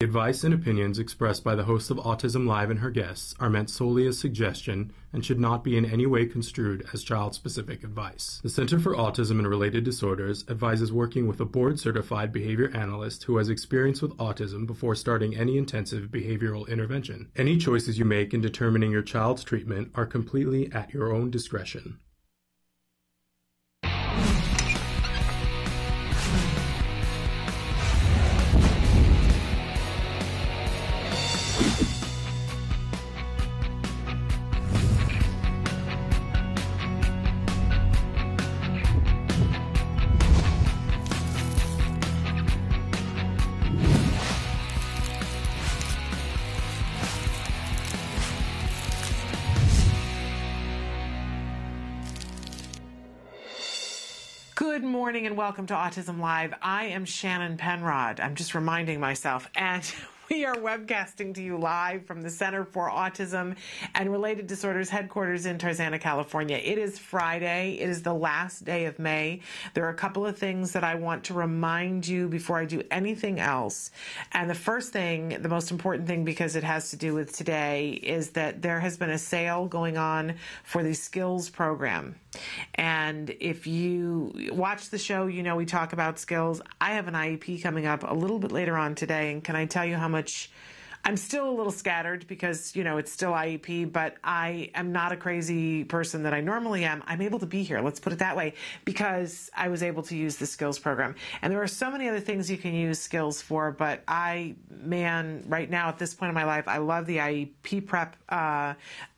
The advice and opinions expressed by the host of Autism Live and her guests are meant solely as suggestion and should not be in any way construed as child-specific advice. The Center for Autism and Related Disorders advises working with a board-certified behavior analyst who has experience with autism before starting any intensive behavioral intervention. Any choices you make in determining your child's treatment are completely at your own discretion. Good morning and welcome to Autism Live. I am Shannon Penrod. I'm just reminding myself, and we are webcasting to you live from the Center for Autism and Related Disorders headquarters in Tarzana, California. It is Friday. It is the last day of May. There are a couple of things that I want to remind you before I do anything else. And the first thing, the most important thing, because it has to do with today, is that there has been a sale going on for the skills program. And if you watch the show, you know we talk about skills. I have an IEP coming up a little bit later on today, and can I tell you how much I'm still a little scattered because, you know, it's still IEP, but I am not a crazy person that I normally am. I'm able to be here, let's put it that way, because I was able to use the skills program. And there are so many other things you can use skills for, but man, right now at this point in my life, I love the IEP prep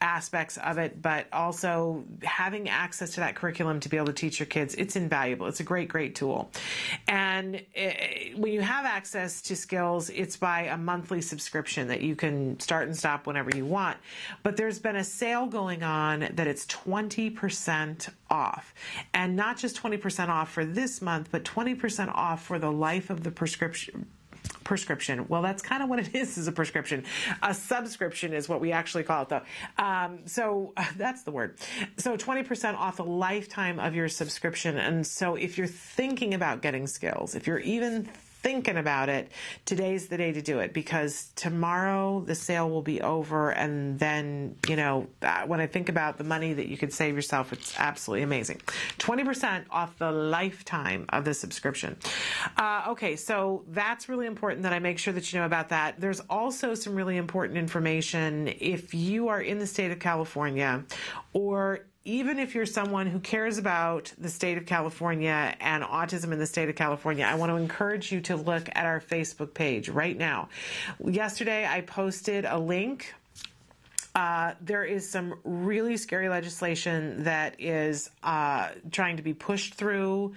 aspects of it, but also having access to that curriculum to be able to teach your kids, it's invaluable. It's a great, great tool. And when you have access to skills, it's by a monthly subscription that you can start and stop whenever you want. But there's been a sale going on that it's 20% off. And not just 20% off for this month, but 20% off for the life of the prescription. Well, that's kind of what it is a prescription. A subscription is what we actually call it, though. So that's the word. So 20% off the lifetime of your subscription. And so if you're thinking about getting skills, if you're even thinking about it, today's the day to do it, because tomorrow the sale will be over. And then, you know, when I think about the money that you could save yourself, it's absolutely amazing. 20% off the lifetime of the subscription. Okay, so that's really important that I make sure that you know about that. There's also some really important information if you are in the state of California, or even if you're someone who cares about the state of California and autism in the state of California, I want to encourage you to look at our Facebook page right now. Yesterday, I posted a link. There is some really scary legislation that is trying to be pushed through.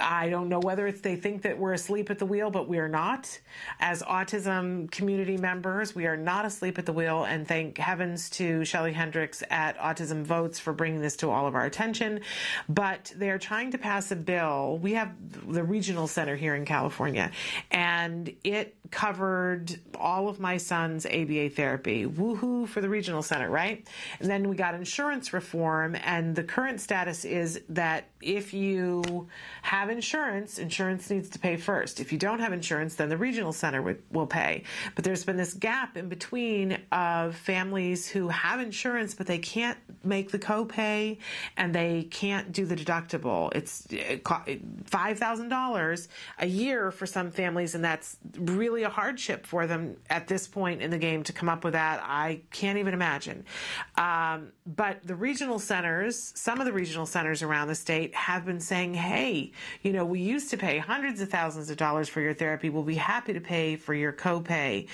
I don't know whether it's they think that we're asleep at the wheel, but we are not. As autism community members, we are not asleep at the wheel, and thank heavens to Shelly Hendricks at Autism Votes for bringing this to all of our attention. But they are trying to pass a bill. We have the regional center here in California, and it covered all of my son's ABA therapy. Woohoo for the regional center, right? And then we got insurance reform, and the current status is that if you have insurance, insurance needs to pay first. If you don't have insurance, then the regional center will pay. But there's been this gap in between of families who have insurance, but they can't make the copay and they can't do the deductible. It's $5,000 a year for some families, and that's really a hardship for them at this point in the game to come up with that. I can't even imagine. But the regional centers, some of the regional centers around the state have been saying, hey, you know, we used to pay hundreds of thousands of dollars for your therapy. We'll be happy to pay for your copay.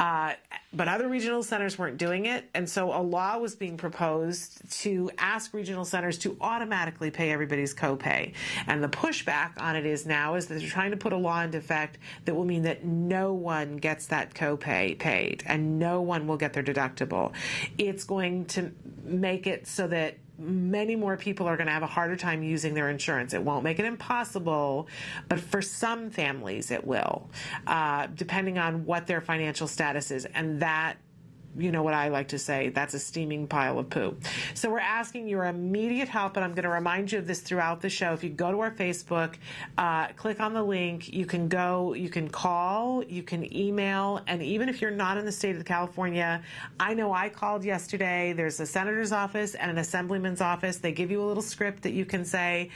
But other regional centers weren't doing it. And so a law was being proposed to ask regional centers to automatically pay everybody's copay. And the pushback on it is now is that they're trying to put a law into effect that will mean that no one gets that copay paid and no one will get their deductible. It's going to make it so that many more people are going to have a harder time using their insurance. It won't make it impossible, but for some families it will, depending on what their financial status is. And that you know what I like to say, that's a steaming pile of poo. So we're asking your immediate help, and I'm going to remind you of this throughout the show. If you go to our Facebook, click on the link, you can go, you can call, you can email, and even if you're not in the state of California, I know I called yesterday. There's a senator's office and an assemblyman's office. They give you a little script that you can say,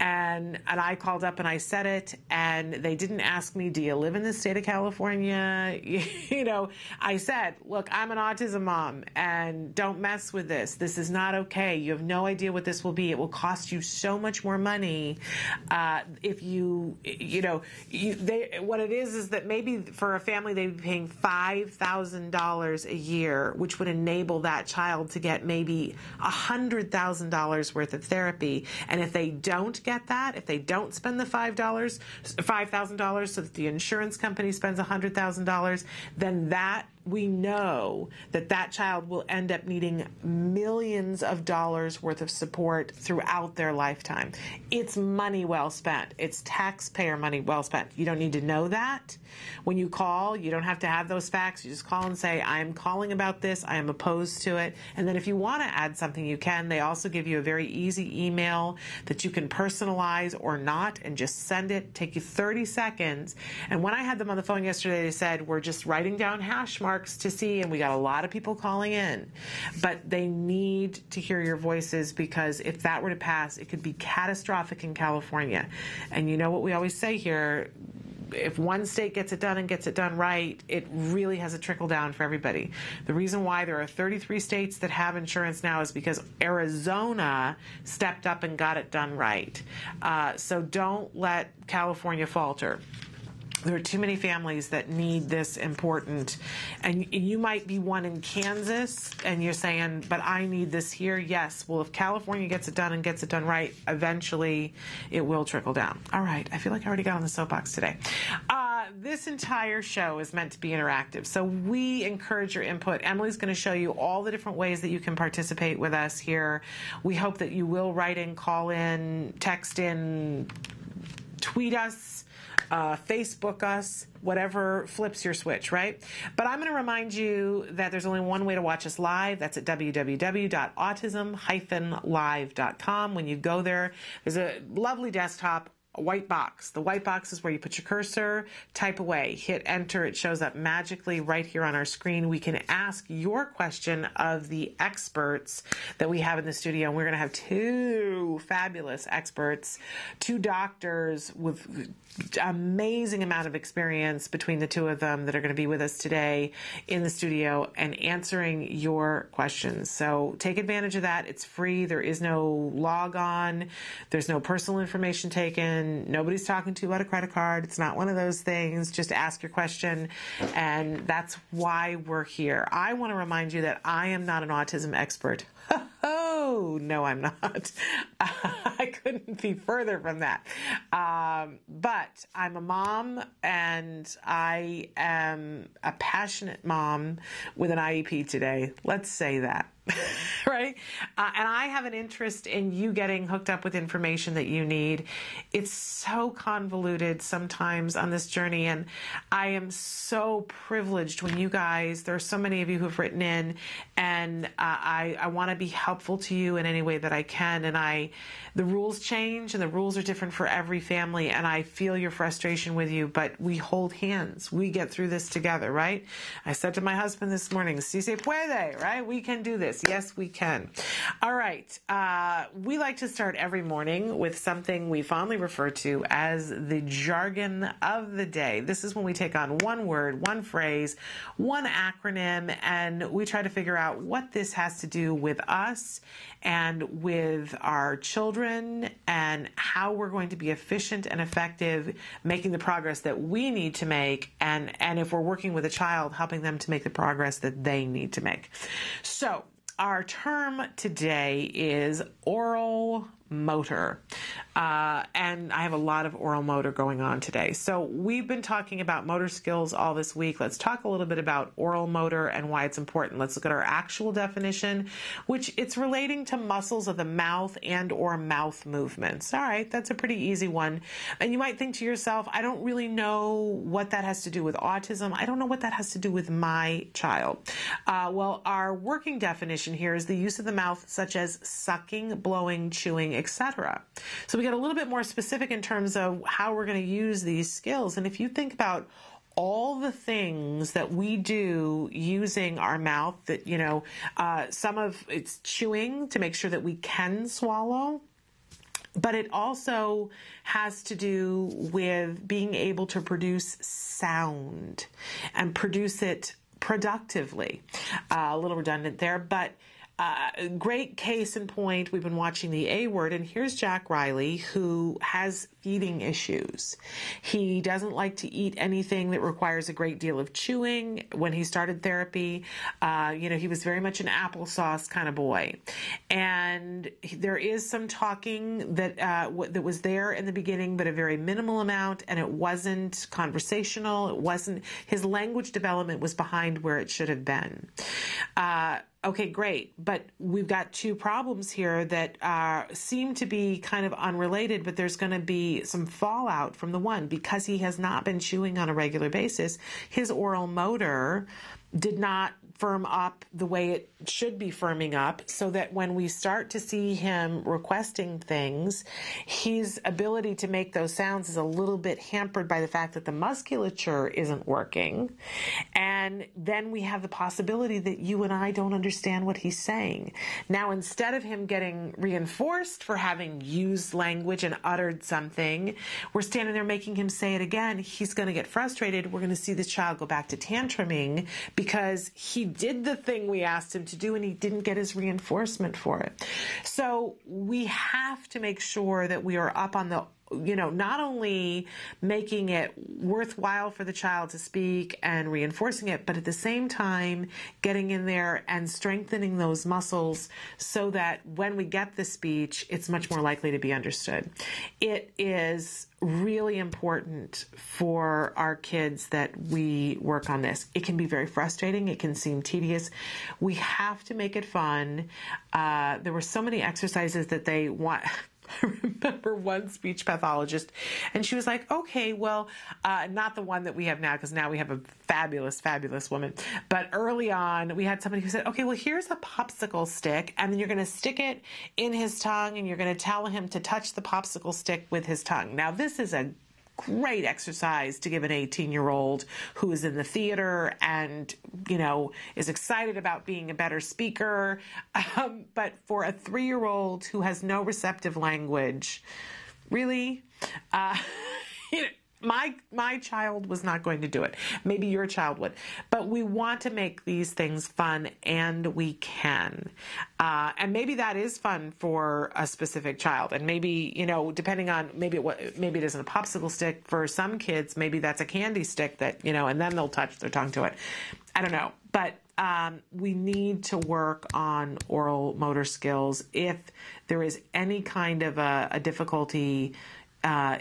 and I called up and I said it, and they didn't ask me, do you live in the state of California? You know, I said, look, I'm an autism mom, and don't mess with this. This is not okay. You have no idea what this will be. It will cost you so much more money if you know, what it is that maybe for a family they'd be paying $5,000 a year, which would enable that child to get maybe $100,000 worth of therapy. And if they don't get that, if they don't spend the $5,000 so that the insurance company spends $100,000, then that, we know that that child will end up needing millions of dollars worth of support throughout their lifetime. It's money well spent. It's taxpayer money well spent. You don't need to know that. When you call, you don't have to have those facts. You just call and say, I'm calling about this. I am opposed to it. And then if you want to add something, you can. They also give you a very easy email that you can personalize or not and just send it. Take you 30 seconds. And when I had them on the phone yesterday, they said, we're just writing down hash marks to see, and we got a lot of people calling in, but they need to hear your voices, because if that were to pass, it could be catastrophic in California. And you know what we always say here, if one state gets it done and gets it done right, it really has a trickle down for everybody. The reason why there are 33 states that have insurance now is because Arizona stepped up and got it done right. So don't let California falter. There are too many families that need this important. And you might be one in Kansas, and you're saying, but I need this here. Yes. Well, if California gets it done and gets it done right, eventually it will trickle down. All right. I feel like I already got on the soapbox today. This entire show is meant to be interactive, so we encourage your input. Emily's going to show you all the different ways that you can participate with us here. We hope that you will write in, call in, text in, tweet us, Facebook us, whatever flips your switch, right? But I'm going to remind you that there's only one way to watch us live. That's at www.autism-live.com. When you go there, there's a lovely desktop. A white box. The white box is where you put your cursor, type away, hit enter. It shows up magically right here on our screen. We can ask your question of the experts that we have in the studio. And we're going to have two fabulous experts, two doctors with amazing amount of experience between the two of them that are going to be with us today in the studio and answering your questions. So take advantage of that. It's free. There is no log on. There's no personal information taken. Nobody's talking to you about a credit card. It's not one of those things. Just ask your question, and that's why we're here. I want to remind you that I am not an autism expert. Oh, no, I'm not. I couldn't be further from that. But I'm a mom, and I am a passionate mom with an IEP today. Let's say that. Right? And I have an interest in you getting hooked up with information that you need. It's so convoluted sometimes on this journey. And I am so privileged when you guys, there are so many of you who've written in, and I want to be helpful to you in any way that I can. And the rules change, and the rules are different for every family. And I feel your frustration with you, but we hold hands. We get through this together, right? I said to my husband this morning, si se puede, right? We can do this. Yes, we can. All right. We like to start every morning with something we fondly refer to as the jargon of the day. This is when we take on one word, one phrase, one acronym, and we try to figure out what this has to do with us and with our children and how we're going to be efficient and effective making the progress that we need to make, and if we're working with a child, helping them to make the progress that they need to make. So, our term today is oral motor. And I have a lot of oral motor going on today. So we've been talking about motor skills all this week. Let's talk a little bit about oral motor and why it's important. Let's look at our actual definition, which it's relating to muscles of the mouth and or mouth movements. All right, that's a pretty easy one. And you might think to yourself, I don't really know what that has to do with autism. I don't know what that has to do with my child. Well, our working definition here is the use of the mouth, such as sucking, blowing, chewing, etc. So we get a little bit more specific in terms of how we're going to use these skills. And if you think about all the things that we do using our mouth, that, you know, some of it's chewing to make sure that we can swallow. But it also has to do with being able to produce sound and produce it productively. A little redundant there, but great case in point, we've been watching The A Word, and here's Jack Riley, who has eating issues. He doesn't like to eat anything that requires a great deal of chewing. When he started therapy, you know, he was very much an applesauce kind of boy. And there is some talking that that was there in the beginning, but a very minimal amount, and it wasn't conversational. It wasn't, his language development was behind where it should have been. Okay, great. But we've got two problems here that seem to be kind of unrelated, but there's going to be some fallout from the one. Because he has not been chewing on a regular basis, his oral motor did not firm up the way it should be firming up, so that when we start to see him requesting things, his ability to make those sounds is a little bit hampered by the fact that the musculature isn't working. And then we have the possibility that you and I don't understand what he's saying. Now, instead of him getting reinforced for having used language and uttered something, we're standing there making him say it again. He's going to get frustrated. We're going to see this child go back to tantruming because he did the thing we asked him to do and he didn't get his reinforcement for it. So we have to make sure that we are up on the, you know, not only making it worthwhile for the child to speak and reinforcing it, but at the same time getting in there and strengthening those muscles so that when we get the speech, it's much more likely to be understood. It is really important for our kids that we work on this. It can be very frustrating. It can seem tedious. We have to make it fun. There were so many exercises that they want. I remember one speech pathologist, and she was like, okay, well, not the one that we have now, because now we have a fabulous, fabulous woman. But early on, we had somebody who said, okay, well, here's a popsicle stick, and then you're going to stick it in his tongue, and you're going to tell him to touch the popsicle stick with his tongue. Now, this is a great exercise to give an 18-year-old who is in the theater and, you know, is excited about being a better speaker. But for a 3-year-old who has no receptive language, really, you know, my child was not going to do it. Maybe your child would. But we want to make these things fun, and we can. And maybe that is fun for a specific child. And maybe, you know, depending on, maybe it isn't a popsicle stick for some kids. Maybe that's a candy stick that, you know, and then they'll touch their tongue to it. I don't know. But we need to work on oral motor skills. If there is any kind of a difficulty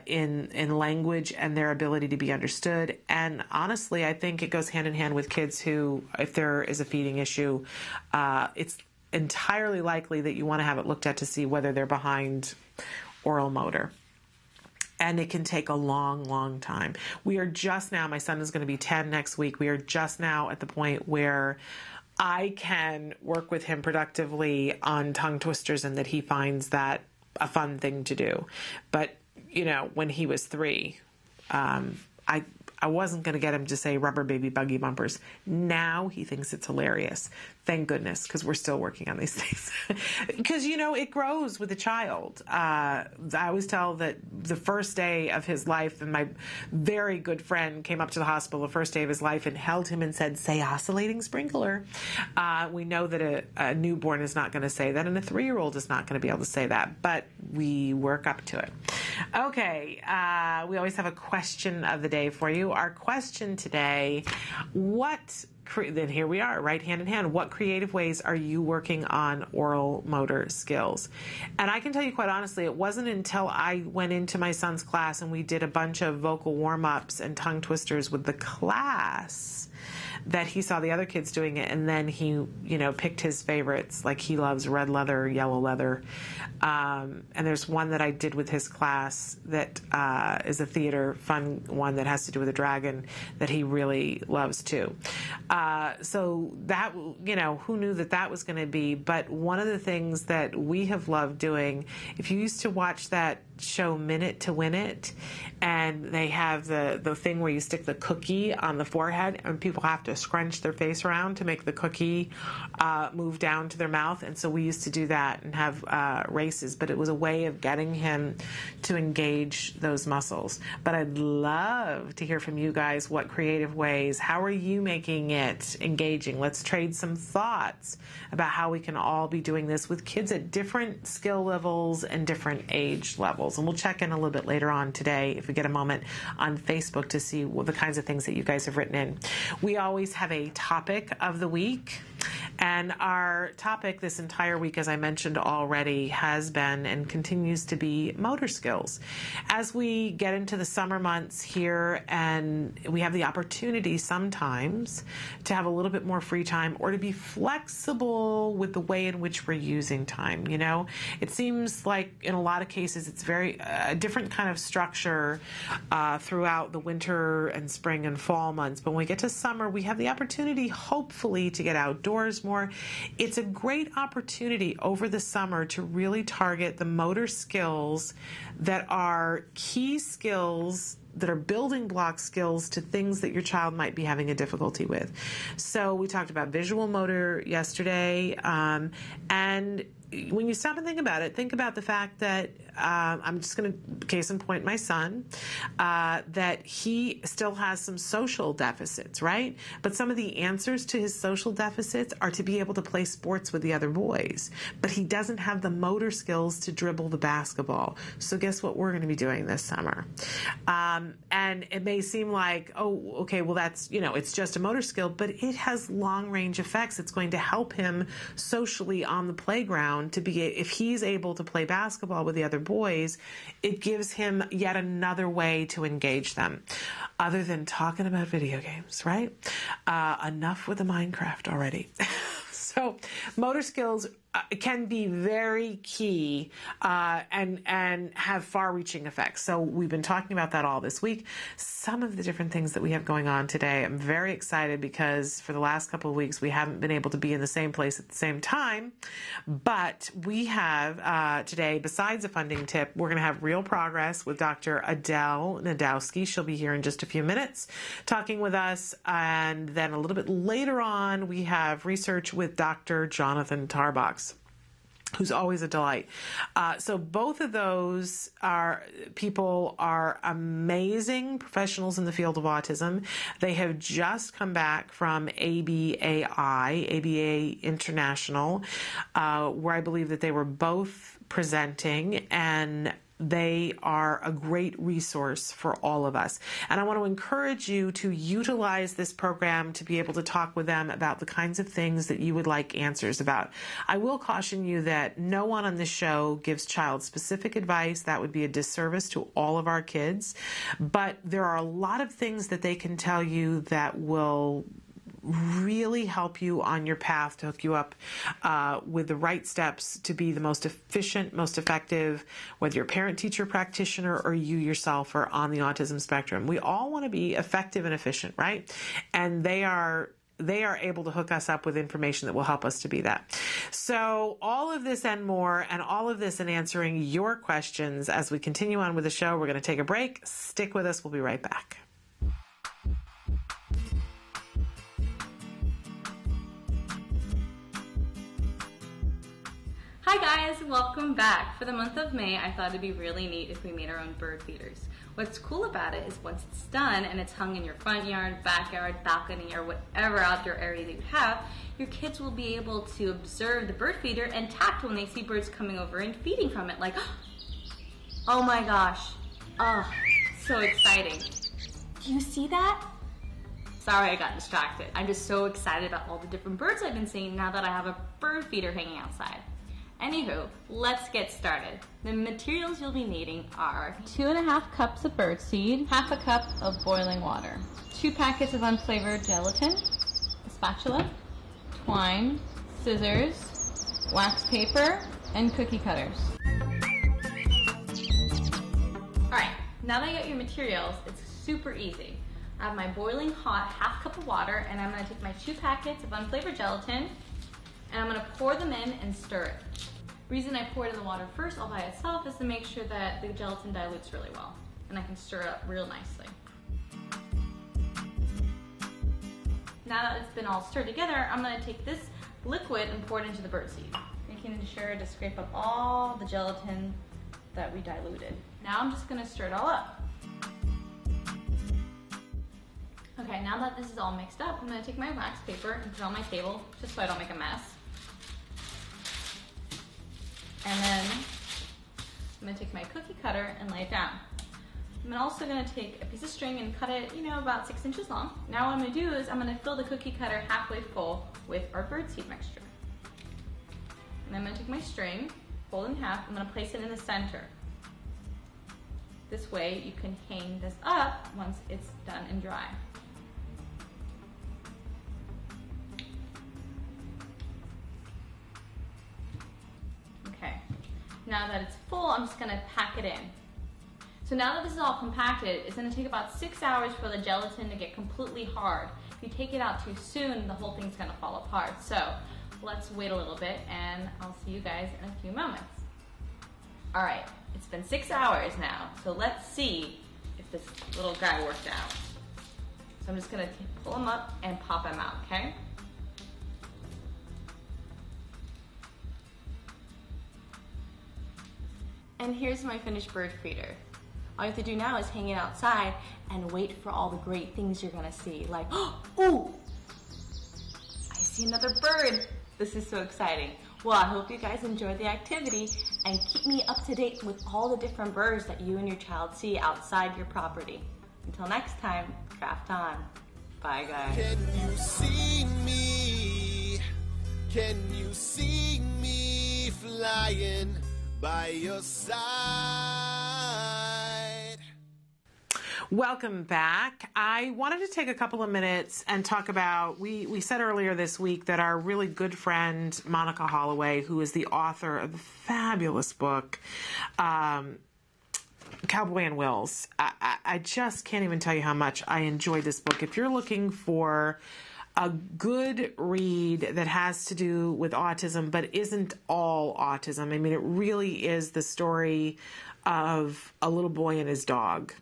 in language and their ability to be understood. And honestly, I think it goes hand in hand with kids who, if there is a feeding issue, it's entirely likely that you want to have it looked at to see whether they're behind oral motor. And it can take a long, long time. We are just now, my son is going to be 10 next week. We are just now at the point where I can work with him productively on tongue twisters and that he finds that a fun thing to do. But you know, when he was 3, I wasn't going to get him to say rubber baby buggy bumpers. Now he thinks it's hilarious. Thank goodness, because we're still working on these things. Because, you know, it grows with a child. I always tell that the first day of his life, and my very good friend came up to the hospital the first day of his life and held him and said, say oscillating sprinkler. We know that a newborn is not going to say that, and a 3-year-old is not going to be able to say that, but we work up to it. Okay, we always have a question of the day for you. Our question today, what then here we are, right, hand in hand. What creative ways are you working on oral motor skills? And I can tell you quite honestly, it wasn't until I went into my son's class and we did a bunch of vocal warm-ups and tongue twisters with the class that he saw the other kids doing it, and then he, you know, picked his favorites. Like, he loves red leather, yellow leather, and there's one that I did with his class that is a theater fun one that has to do with a dragon that he really loves too. So that, you know, who knew that that was going to be? But one of the things that we have loved doing, if you used to watch that show Minute to Win It, and they have the thing where you stick the cookie on the forehead and people have to scrunch their face around to make the cookie move down to their mouth. And so we used to do that and have races, but it was a way of getting him to engage those muscles. But I'd love to hear from you guys. What creative ways, how are you making it engaging? Let's trade some thoughts about how we can all be doing this with kids at different skill levels and different age levels. And we'll check in a little bit later on today, if we get a moment, on Facebook to see what the kinds of things that you guys have written in. We always have a topic of the week. And our topic this entire week, as I mentioned already, has been and continues to be motor skills. As we get into the summer months here, and we have the opportunity sometimes to have a little bit more free time or to be flexible with the way in which we're using time, you know? It seems like in a lot of cases it's very a different kind of structure throughout the winter and spring and fall months. But when we get to summer, we have the opportunity, hopefully, to get outdoors more. It's a great opportunity over the summer to really target the motor skills that are key skills that are building block skills to things that your child might be having a difficulty with. So we talked about visual motor yesterday, and when you stop and think about it, think about the fact that I'm just going to case in point my son, that he still has some social deficits, right? But some of the answers to his social deficits are to be able to play sports with the other boys. But he doesn't have the motor skills to dribble the basketball. So guess what we're going to be doing this summer? And it may seem like, oh, okay, well, that's, you know, it's just a motor skill, but it has long-range effects. It's going to help him socially on the playground. To be, if he's able to play basketball with the other boys, it gives him yet another way to engage them, other than talking about video games, right? Enough with the Minecraft already. So motor skills can be very key and have far-reaching effects. So we've been talking about that all this week. Some of the different things that we have going on today, I'm very excited because for the last couple of weeks, we haven't been able to be in the same place at the same time. But we have today, besides a funding tip, we're going to have Real Progress with Dr. Adel Najdowski. She'll be here in just a few minutes talking with us. And then a little bit later on, we have research with Dr. Jonathan Tarbox, who's always a delight. So both of those people are amazing professionals in the field of autism. They have just come back from ABA International, where I believe that they were both presenting, and they are a great resource for all of us. And I want to encourage you to utilize this program to be able to talk with them about the kinds of things that you would like answers about. I will caution you that no one on the show gives child-specific advice. That would be a disservice to all of our kids. But there are a lot of things that they can tell you that will really help you on your path to hook you up with the right steps to be the most efficient, most effective, whether you're a parent, teacher, practitioner, or you yourself are on the autism spectrum. We all want to be effective and efficient, right? And they are able to hook us up with information that will help us to be that. So all of this and more, and all of this in answering your questions as we continue on with the show. We're going to take a break. Stick with us. We'll be right back. Hi guys, welcome back. For the month of May, I thought it'd be really neat if we made our own bird feeders. What's cool about it is once it's done and it's hung in your front yard, backyard, balcony, or whatever outdoor area that you have, your kids will be able to observe the bird feeder and tact when they see birds coming over and feeding from it. Like, oh my gosh, oh, so exciting. Do you see that? Sorry I got distracted. I'm just so excited about all the different birds I've been seeing now that I have a bird feeder hanging outside. Anywho, let's get started. The materials you'll be needing are 2.5 cups of birdseed, 1/2 cup of boiling water, 2 packets of unflavored gelatin, a spatula, twine, scissors, wax paper, and cookie cutters. Alright, now that I got your materials, it's super easy. I have my boiling hot 1/2 cup of water, and I'm going to take my 2 packets of unflavored gelatin, and I'm going to pour them in and stir it. The reason I pour it in the water first all by itself is to make sure that the gelatin dilutes really well and I can stir it up real nicely. Now that it's been all stirred together, I'm going to take this liquid and pour it into the birdseed, making sure to scrape up all the gelatin that we diluted. Now I'm just going to stir it all up. Okay, now that this is all mixed up, I'm going to take my wax paper and put it on my table just so I don't make a mess. And then I'm going to take my cookie cutter and lay it down. I'm also going to take a piece of string and cut it, about 6 inches long. Now what I'm going to do is I'm going to fill the cookie cutter halfway full with our birdseed mixture. And I'm going to take my string, fold in half, I'm going to place it in the center. This way you can hang this up once it's done and dry. Okay, now that it's full, I'm just going to pack it in. So now that this is all compacted, it's going to take about 6 hours for the gelatin to get completely hard. If you take it out too soon, the whole thing's going to fall apart. So let's wait a little bit, and I'll see you guys in a few moments. All right, it's been 6 hours now, so let's see if this little guy worked out. So I'm just going to pull him up and pop him out, okay? And here's my finished bird feeder. All you have to do now is hang it outside and wait for all the great things you're gonna see. Like, oh, I see another bird. This is so exciting. Well, I hope you guys enjoyed the activity, and keep me up to date with all the different birds that you and your child see outside your property. Until next time, craft on. Bye, guys. Can you see me? Can you see me flying by your side? Welcome back. I wanted to take a couple of minutes and talk about, we said earlier this week that our really good friend, Monica Holloway, who is the author of the fabulous book, Cowboy and Wills. I just can't even tell you how much I enjoyed this book. If you're looking for a good read that has to do with autism, but isn't all autism. I mean, it really is the story of a little boy and his dog.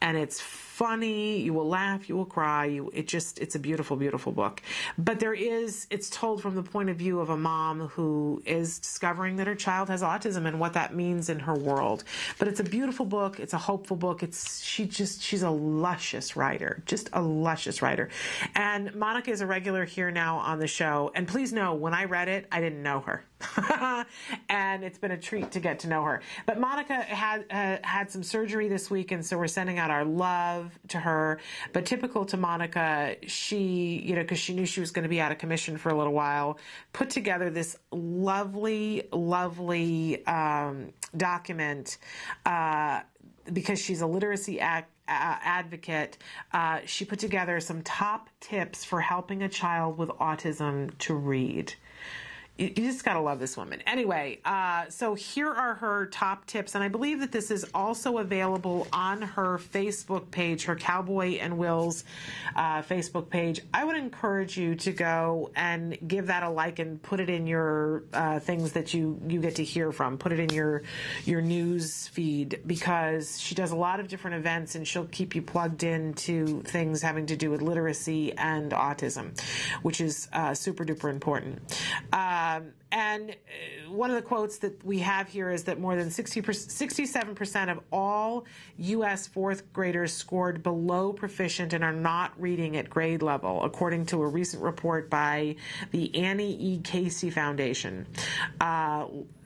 And it's funny. You will laugh. You will cry. It's a beautiful, beautiful book. But it's told from the point of view of a mom who is discovering that her child has autism and what that means in her world. But it's a beautiful book. It's a hopeful book. She's a luscious writer. Just a luscious writer. And Monica is a regular here now on the show. And please know, when I read it, I didn't know her. And it's been a treat to get to know her. But Monica had some surgery this week, and so we're sending out our love to her. But typical to Monica, she, because she knew she was going to be out of commission for a little while, put together this lovely, lovely document because she's a literacy advocate. She put together some top tips for helping a child with autism to read. You just gotta love this woman. Anyway, so here are her top tips, and I believe that this is also available on her Facebook page, her Cowboy and Wills Facebook page. I would encourage you to go and give that a like and put it in your things that you get to hear from. Put it in your news feed, because she does a lot of different events, and she'll keep you plugged into things having to do with literacy and autism, which is super duper important. And one of the quotes that we have here is that more than 67% of all U.S. fourth graders scored below proficient and are not reading at grade level, according to a recent report by the Annie E. Casey Foundation.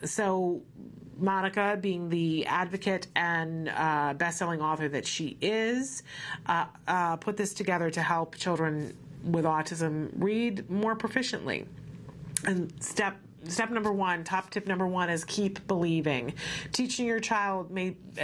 So Monica, being the advocate and best-selling author that she is, put this together to help children with autism read more proficiently. And step number one, top tip number one, is keep believing. Teaching your child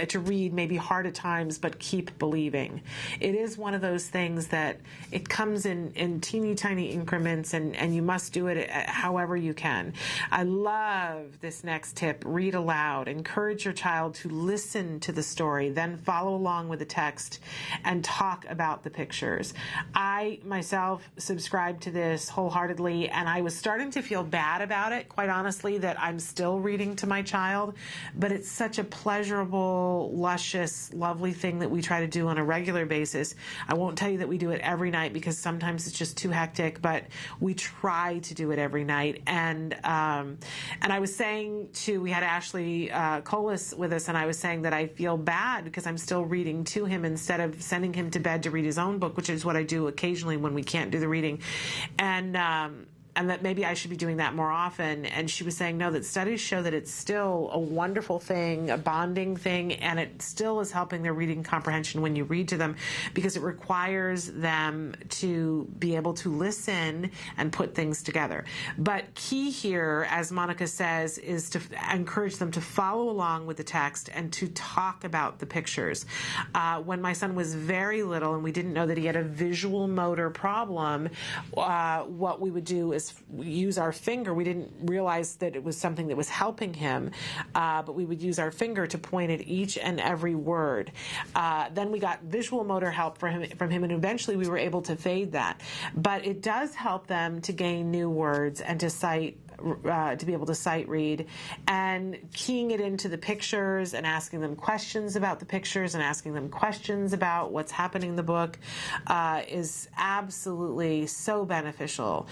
to read may be hard at times, but keep believing. It is one of those things that it comes in teeny tiny increments, and you must do it however you can. I love this next tip, read aloud. Encourage your child to listen to the story, then follow along with the text and talk about the pictures. I myself subscribed to this wholeheartedly, and I was starting to feel bad about it, quite honestly, that I'm still reading to my child, but it's such a pleasurable, luscious, lovely thing that we try to do on a regular basis. I won't tell you that we do it every night because sometimes it's just too hectic, but we try to do it every night. And I was saying too, we had Ashley Colis with us, and I was saying that I feel bad because I'm still reading to him instead of sending him to bed to read his own book, which is what I do occasionally when we can't do the reading. And that maybe I should be doing that more often. And she was saying, no, that studies show that it's still a wonderful thing, a bonding thing, and it still is helping their reading comprehension when you read to them, because it requires them to be able to listen and put things together. But key here, as Monica says, is to encourage them to follow along with the text and to talk about the pictures. When my son was very little and we didn't know that he had a visual motor problem, what we would do is use our finger. We didn't realize that it was something that was helping him, but we would use our finger to point at each and every word. Then we got visual motor help from him, and eventually we were able to fade that. But it does help them to gain new words and to cite, to be able to sight read, and keying it into the pictures and asking them questions about the pictures and asking them questions about what's happening in the book is absolutely so beneficial.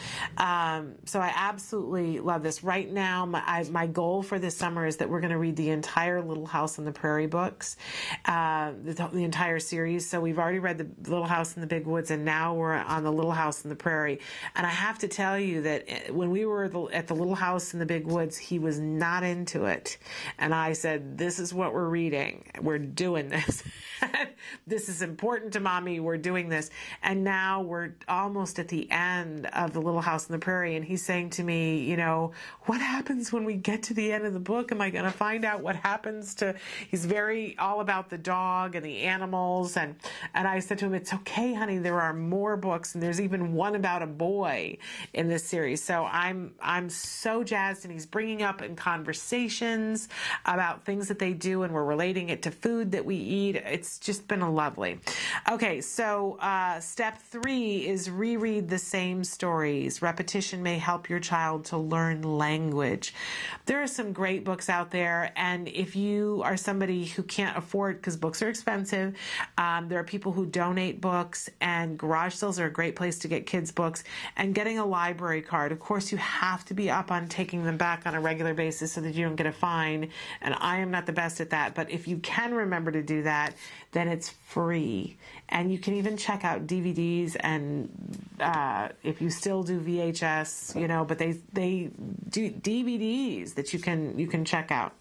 So I absolutely love this. Right now, my goal for this summer is that we're going to read the entire Little House on the Prairie books, the entire series. So we've already read the Little House in the Big Woods, and now we're on the Little House in the Prairie. And I have to tell you that when we were at the Little House in the Big Woods, he was not into it. And I said, this is what we're reading. We're doing this. This is important to mommy. We're doing this. And now we're almost at the end of the Little House on the Prairie. And he's saying to me, you know, what happens when we get to the end of the book? Am I going to find out what happens to, he's very all about the dog and the animals. And I said to him, it's okay, honey. There are more books. And there's even one about a boy in this series. So I'm so jazzed, and he's bringing up in conversations about things that they do, and we're relating it to food that we eat. It's just been a lovely. Okay, so step three is reread the same stories. Repetition may help your child to learn language. There are some great books out there, and if you are somebody who can't afford, because books are expensive, there are people who donate books, and garage sales are a great place to get kids' books, and getting a library card. Of course, you have to be up on taking them back on a regular basis so that you don't get a fine, and I am not the best at that, but if you can remember to do that, then it's free, and you can even check out DVDs, and if you still do VHS, you know, but they do DVDs that you can check out,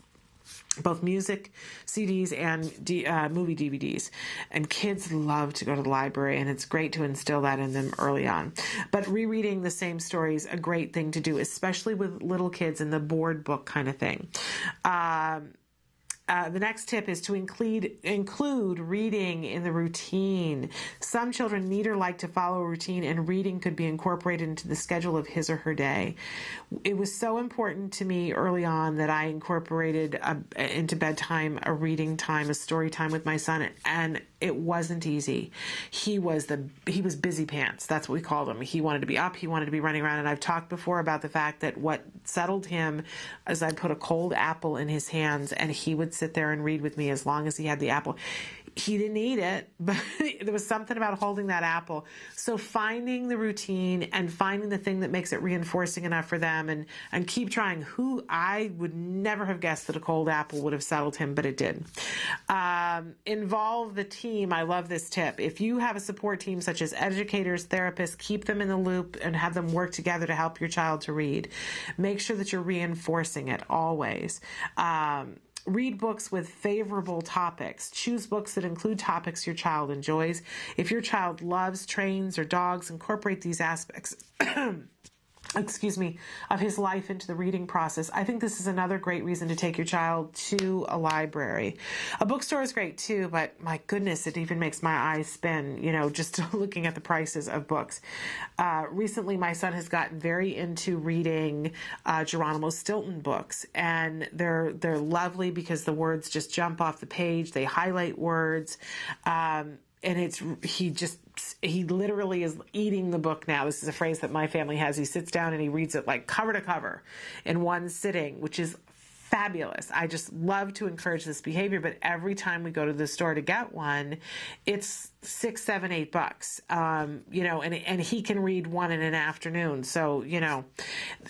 both music CDs and movie DVDs. And kids love to go to the library, and it's great to instill that in them early on. But rereading the same story is a great thing to do, especially with little kids and the board book kind of thing. The next tip is to include reading in the routine. Some children need or like to follow a routine, and reading could be incorporated into the schedule of his or her day. It was so important to me early on that I incorporated into bedtime a reading time, a story time with my son, and it wasn't easy. He was busy pants. That's what we called him. He wanted to be up. He wanted to be running around. And I've talked before about the fact that what settled him is I put a cold apple in his hands, and he would sit there and read with me as long as he had the apple. He didn't eat it, but there was something about holding that apple. So finding the routine and finding the thing that makes it reinforcing enough for them, and keep trying. Who I would never have guessed that a cold apple would have settled him, but it did. Involve the team. I love this tip. If you have a support team such as educators, therapists, keep them in the loop and have them work together to help your child to read. Make sure that you're reinforcing it always. Read books with favorable topics. Choose books that include topics your child enjoys. If your child loves trains or dogs, incorporate these aspects of his life into the reading process. I think this is another great reason to take your child to a library. A bookstore is great too, but my goodness, it even makes my eyes spin, you know, just looking at the prices of books. Recently, my son has gotten very into reading Geronimo Stilton books, and they're lovely because the words just jump off the page. They highlight words. And he literally is eating the book now. This is a phrase that my family has. He sits down and he reads it like cover to cover in one sitting, which is fabulous. I just love to encourage this behavior, but every time we go to the store to get one, it's $6, $7, $8, and he can read one in an afternoon. So, you know,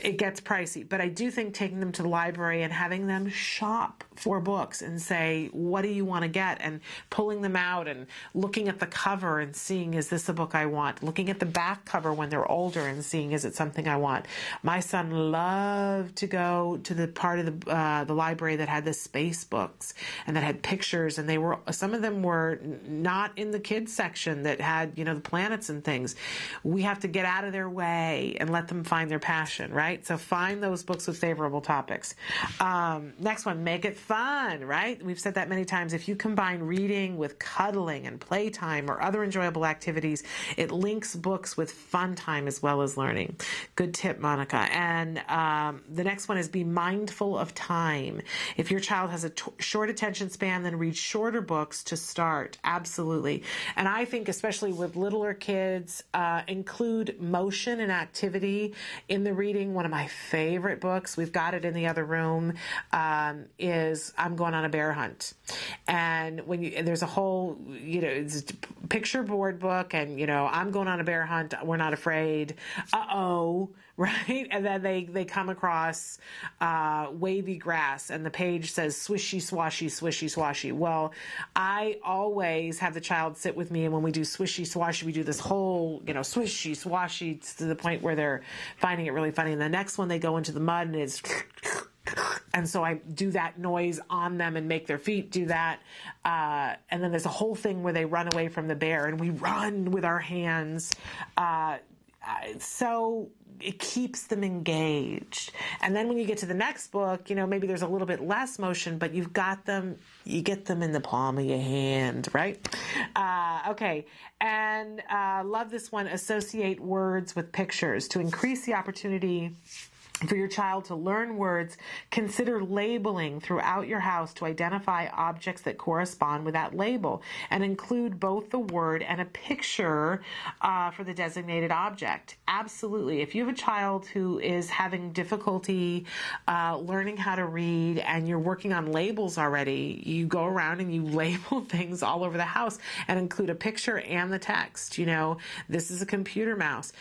it gets pricey, but I do think taking them to the library and having them shop for books and say, what do you want to get? And pulling them out and looking at the cover and seeing, is this a book I want? Looking at the back cover when they're older and seeing, is it something I want? My son loved to go to the part of the library that had the space books and that had pictures, and some of them were not in the kids section that had, you know, the planets and things. We have to get out of their way and let them find their passion, right? So find those books with favorable topics. Next one, make it fun, right? We've said that many times. If you combine reading with cuddling and playtime or other enjoyable activities, it links books with fun time as well as learning. Good tip, Monica. And the next one is be mindful of time. If your child has a short attention span, then read shorter books to start. Absolutely. And I think especially with littler kids, include motion and activity in the reading. One of my favorite books, we've got it in the other room, is I'm Going on a Bear Hunt. And there's a whole, you know, it's a picture board book, and, you know, I'm going on a bear hunt. We're not afraid. Uh-oh. Right? And then they come across wavy grass, and the page says swishy, swashy, swishy, swashy. Well, I always have the child sit with me, and when we do swishy, swashy, we do this whole, you know, swishy, swashy to the point where they're finding it really funny. And the next one, they go into the mud, and it's... And so I do that noise on them and make their feet do that. And then there's a whole thing where they run away from the bear, and we run with our hands. So it keeps them engaged. And then when you get to the next book, you know, maybe there's a little bit less motion, but you get them in the palm of your hand, right? Okay. And love this one, associate words with pictures. To increase the opportunity for your child to learn words, consider labeling throughout your house to identify objects that correspond with that label, and include both the word and a picture for the designated object. Absolutely. If you have a child who is having difficulty learning how to read, and you're working on labels already, you go around and you label things all over the house and include a picture and the text. You know, this is a computer mouse.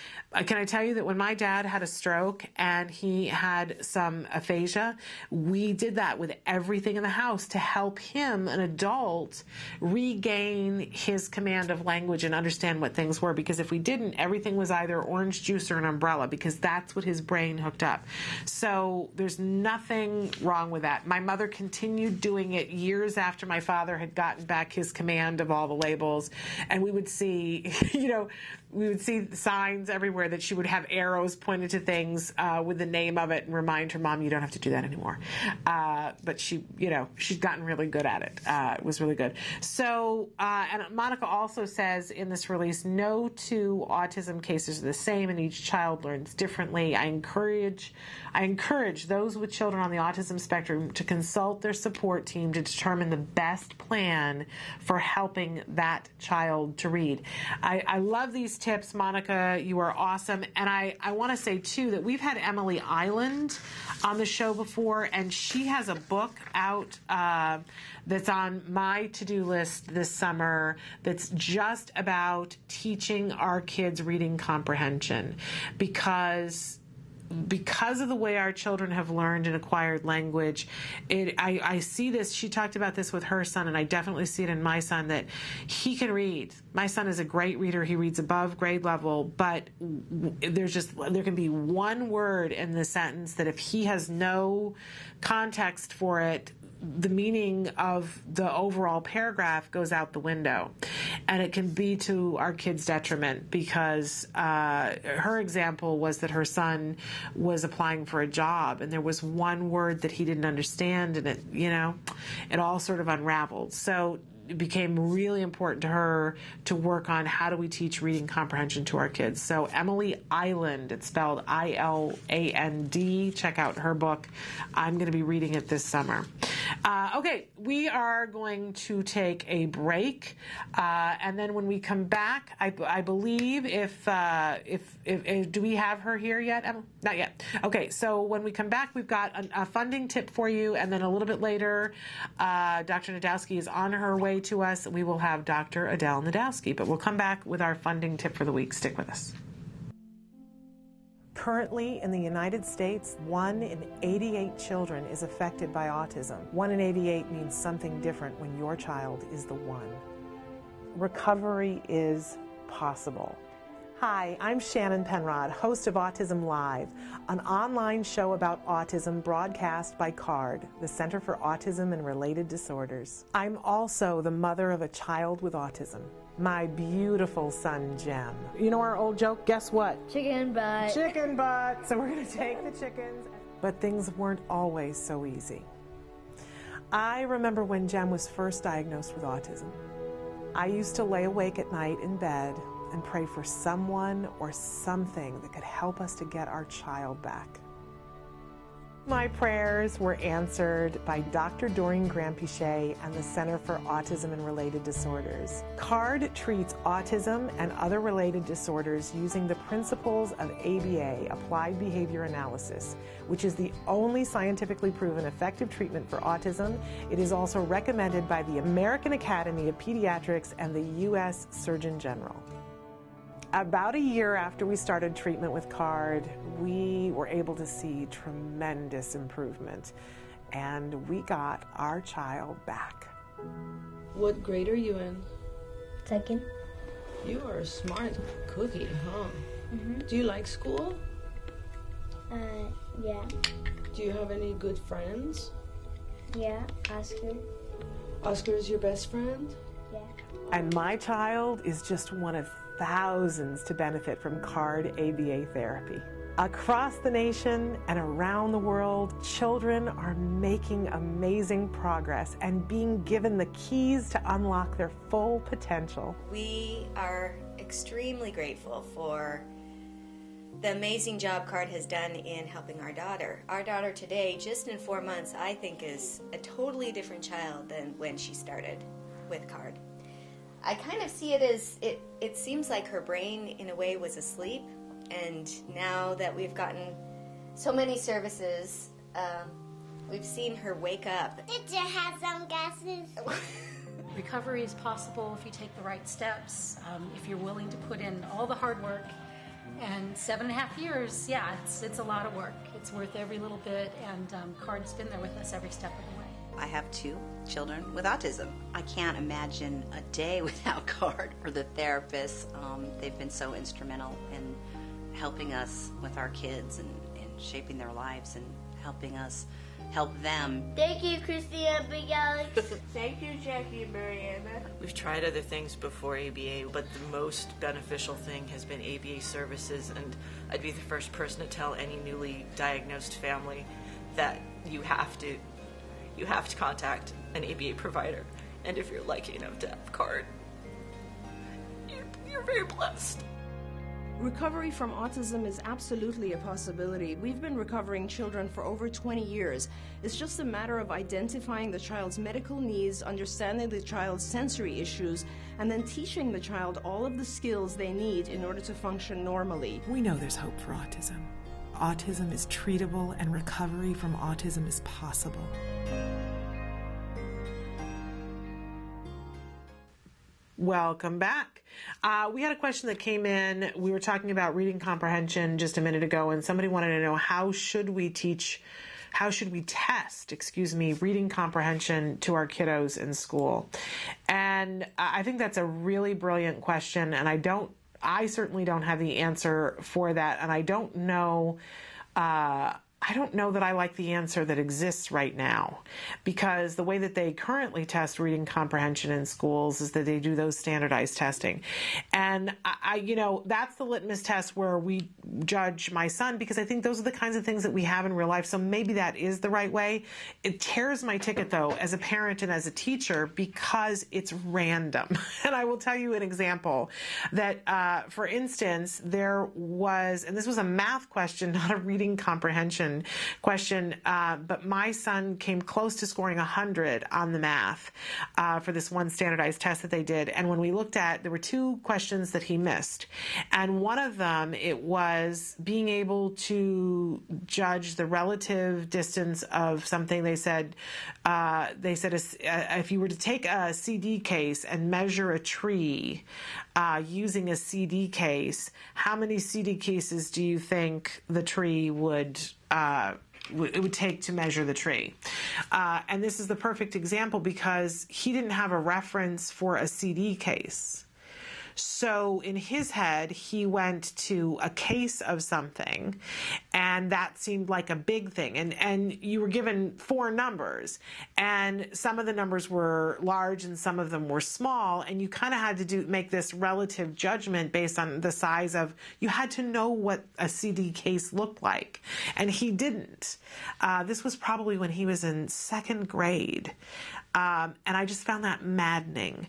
Can I tell you that when my dad had a stroke and he had some aphasia, we did that with everything in the house to help him, an adult, regain his command of language and understand what things were. Because if we didn't, everything was either orange juice or an umbrella, because that's what his brain hooked up. So there's nothing wrong with that. My mother continued doing it years after my father had gotten back his command of all the labels. And we would see, you know, we would see signs everywhere that she would have arrows pointed to things with the name of it, and remind her mom, you don't have to do that anymore. But she, you know, she'd gotten really good at it. It was really good. So, and Monica also says in this release, no two autism cases are the same, and each child learns differently. I encourage those with children on the autism spectrum to consult their support team to determine the best plan for helping that child to read. I love these tips, Monica. You are awesome. And I want to say, too, that we've had Emily Iland on the show before, and she has a book out that's on my to-do list this summer that's just about teaching our kids reading comprehension, because of the way our children have learned and acquired language. I see this. She talked about this with her son, and I definitely see it in my son, that he can read. My son is a great reader. He reads above grade level, but there can be one word in the sentence that if he has no context for it, the meaning of the overall paragraph goes out the window. And it can be to our kid's detriment, because her example was that her son was applying for a job and there was one word that he didn't understand, and it, you know, it all sort of unraveled. So it became really important to her to work on how do we teach reading comprehension to our kids. So Emily Iland, it's spelled I-L-A-N-D. Check out her book. I'm going to be reading it this summer. Okay, we are going to take a break, and then when we come back, I believe if do we have her here yet? Emily? Not yet. Okay, so when we come back, we've got a funding tip for you, and then a little bit later, Dr. Najdowski is on her way to us. We will have Dr. Adel Najdowski, but we'll come back with our funding tip for the week. Stick with us. Currently in the United States, 1 in 88 children is affected by autism. 1 in 88 means something different when your child is the one. Recovery is possible. Hi, I'm Shannon Penrod, host of Autism Live, an online show about autism broadcast by CARD, the Center for Autism and Related Disorders. I'm also the mother of a child with autism, my beautiful son, Jem. You know our old joke, guess what? Chicken butt. Chicken butt. So we're going to take the chickens. But things weren't always so easy. I remember when Jem was first diagnosed with autism. I used to lay awake at night in bed and pray for someone or something that could help us to get our child back. My prayers were answered by Dr. Doreen Granpeesheh and the Center for Autism and Related Disorders. CARD treats autism and other related disorders using the principles of ABA, Applied Behavior Analysis, which is the only scientifically proven effective treatment for autism. It is also recommended by the American Academy of Pediatrics and the U.S. Surgeon General. About a year after we started treatment with CARD, we were able to see tremendous improvement, and we got our child back. What grade are you in? 2nd. You are a smart cookie, huh? Mm-hmm. Do you like school? Yeah. Do you have any good friends? Yeah, Oscar. Oscar is your best friend? Yeah. And my child is just one of thousands to benefit from CARD ABA therapy. Across the nation and around the world, children are making amazing progress and being given the keys to unlock their full potential. We are extremely grateful for the amazing job CARD has done in helping our daughter. Our daughter today, just in 4 months, I think is a totally different child than when she started with CARD. I kind of see it as, it seems like her brain, in a way, was asleep, and now that we've gotten so many services, we've seen her wake up. Did you have some gases? Recovery is possible if you take the right steps, if you're willing to put in all the hard work, and 7.5 years, yeah, it's a lot of work. It's worth every little bit, and CARD's been there with us every step of the way. I have 2 children with autism. I can't imagine a day without CARD or the therapists. They've been so instrumental in helping us with our kids and shaping their lives and helping us help them. Thank you, Christy and Big Alex. Thank you, Jackie and Mariana. We've tried other things before ABA, but the most beneficial thing has been ABA services, and I'd be the first person to tell any newly diagnosed family that you have to contact an ABA provider, and if you're lucky enough to have CARD, you're very blessed. Recovery from autism is absolutely a possibility. We've been recovering children for over 20 years. It's just a matter of identifying the child's medical needs, understanding the child's sensory issues, and then teaching the child all of the skills they need in order to function normally. We know there's hope for autism. Autism is treatable, and recovery from autism is possible. Welcome back. We had a question that came in. We were talking about reading comprehension just a minute ago, and somebody wanted to know how should we test reading comprehension to our kiddos in school? And I think that's a really brilliant question, and I certainly don't have the answer for that, and I don't know. I don't know that I like the answer that exists right now, because the way that they currently test reading comprehension in schools is that they do those standardized testing. And I, you know, that's the litmus test where we judge my son, because I think those are the kinds of things that we have in real life. So maybe that is the right way. It tears my ticket though, as a parent and as a teacher, because it's random. And I will tell you an example that, for instance, there was, and this was a math question, not a reading comprehension question, but my son came close to scoring 100 on the math for this one standardized test that they did. And when we looked at, there were two questions that he missed. And one of them, it was being able to judge the relative distance of something. They said if you were to take a CD case and measure a tree using a CD case, how many CD cases do you think the tree would it would take to measure the tree. And this is the perfect example because he didn't have a reference for a CD case. So in his head, he went to a case of something, and that seemed like a big thing. And you were given four numbers, and some of the numbers were large and some of them were small, and you kind of had to make this relative judgment based on the size of, you had to know what a CD case looked like, and he didn't. This was probably when he was in second grade. And I just found that maddening.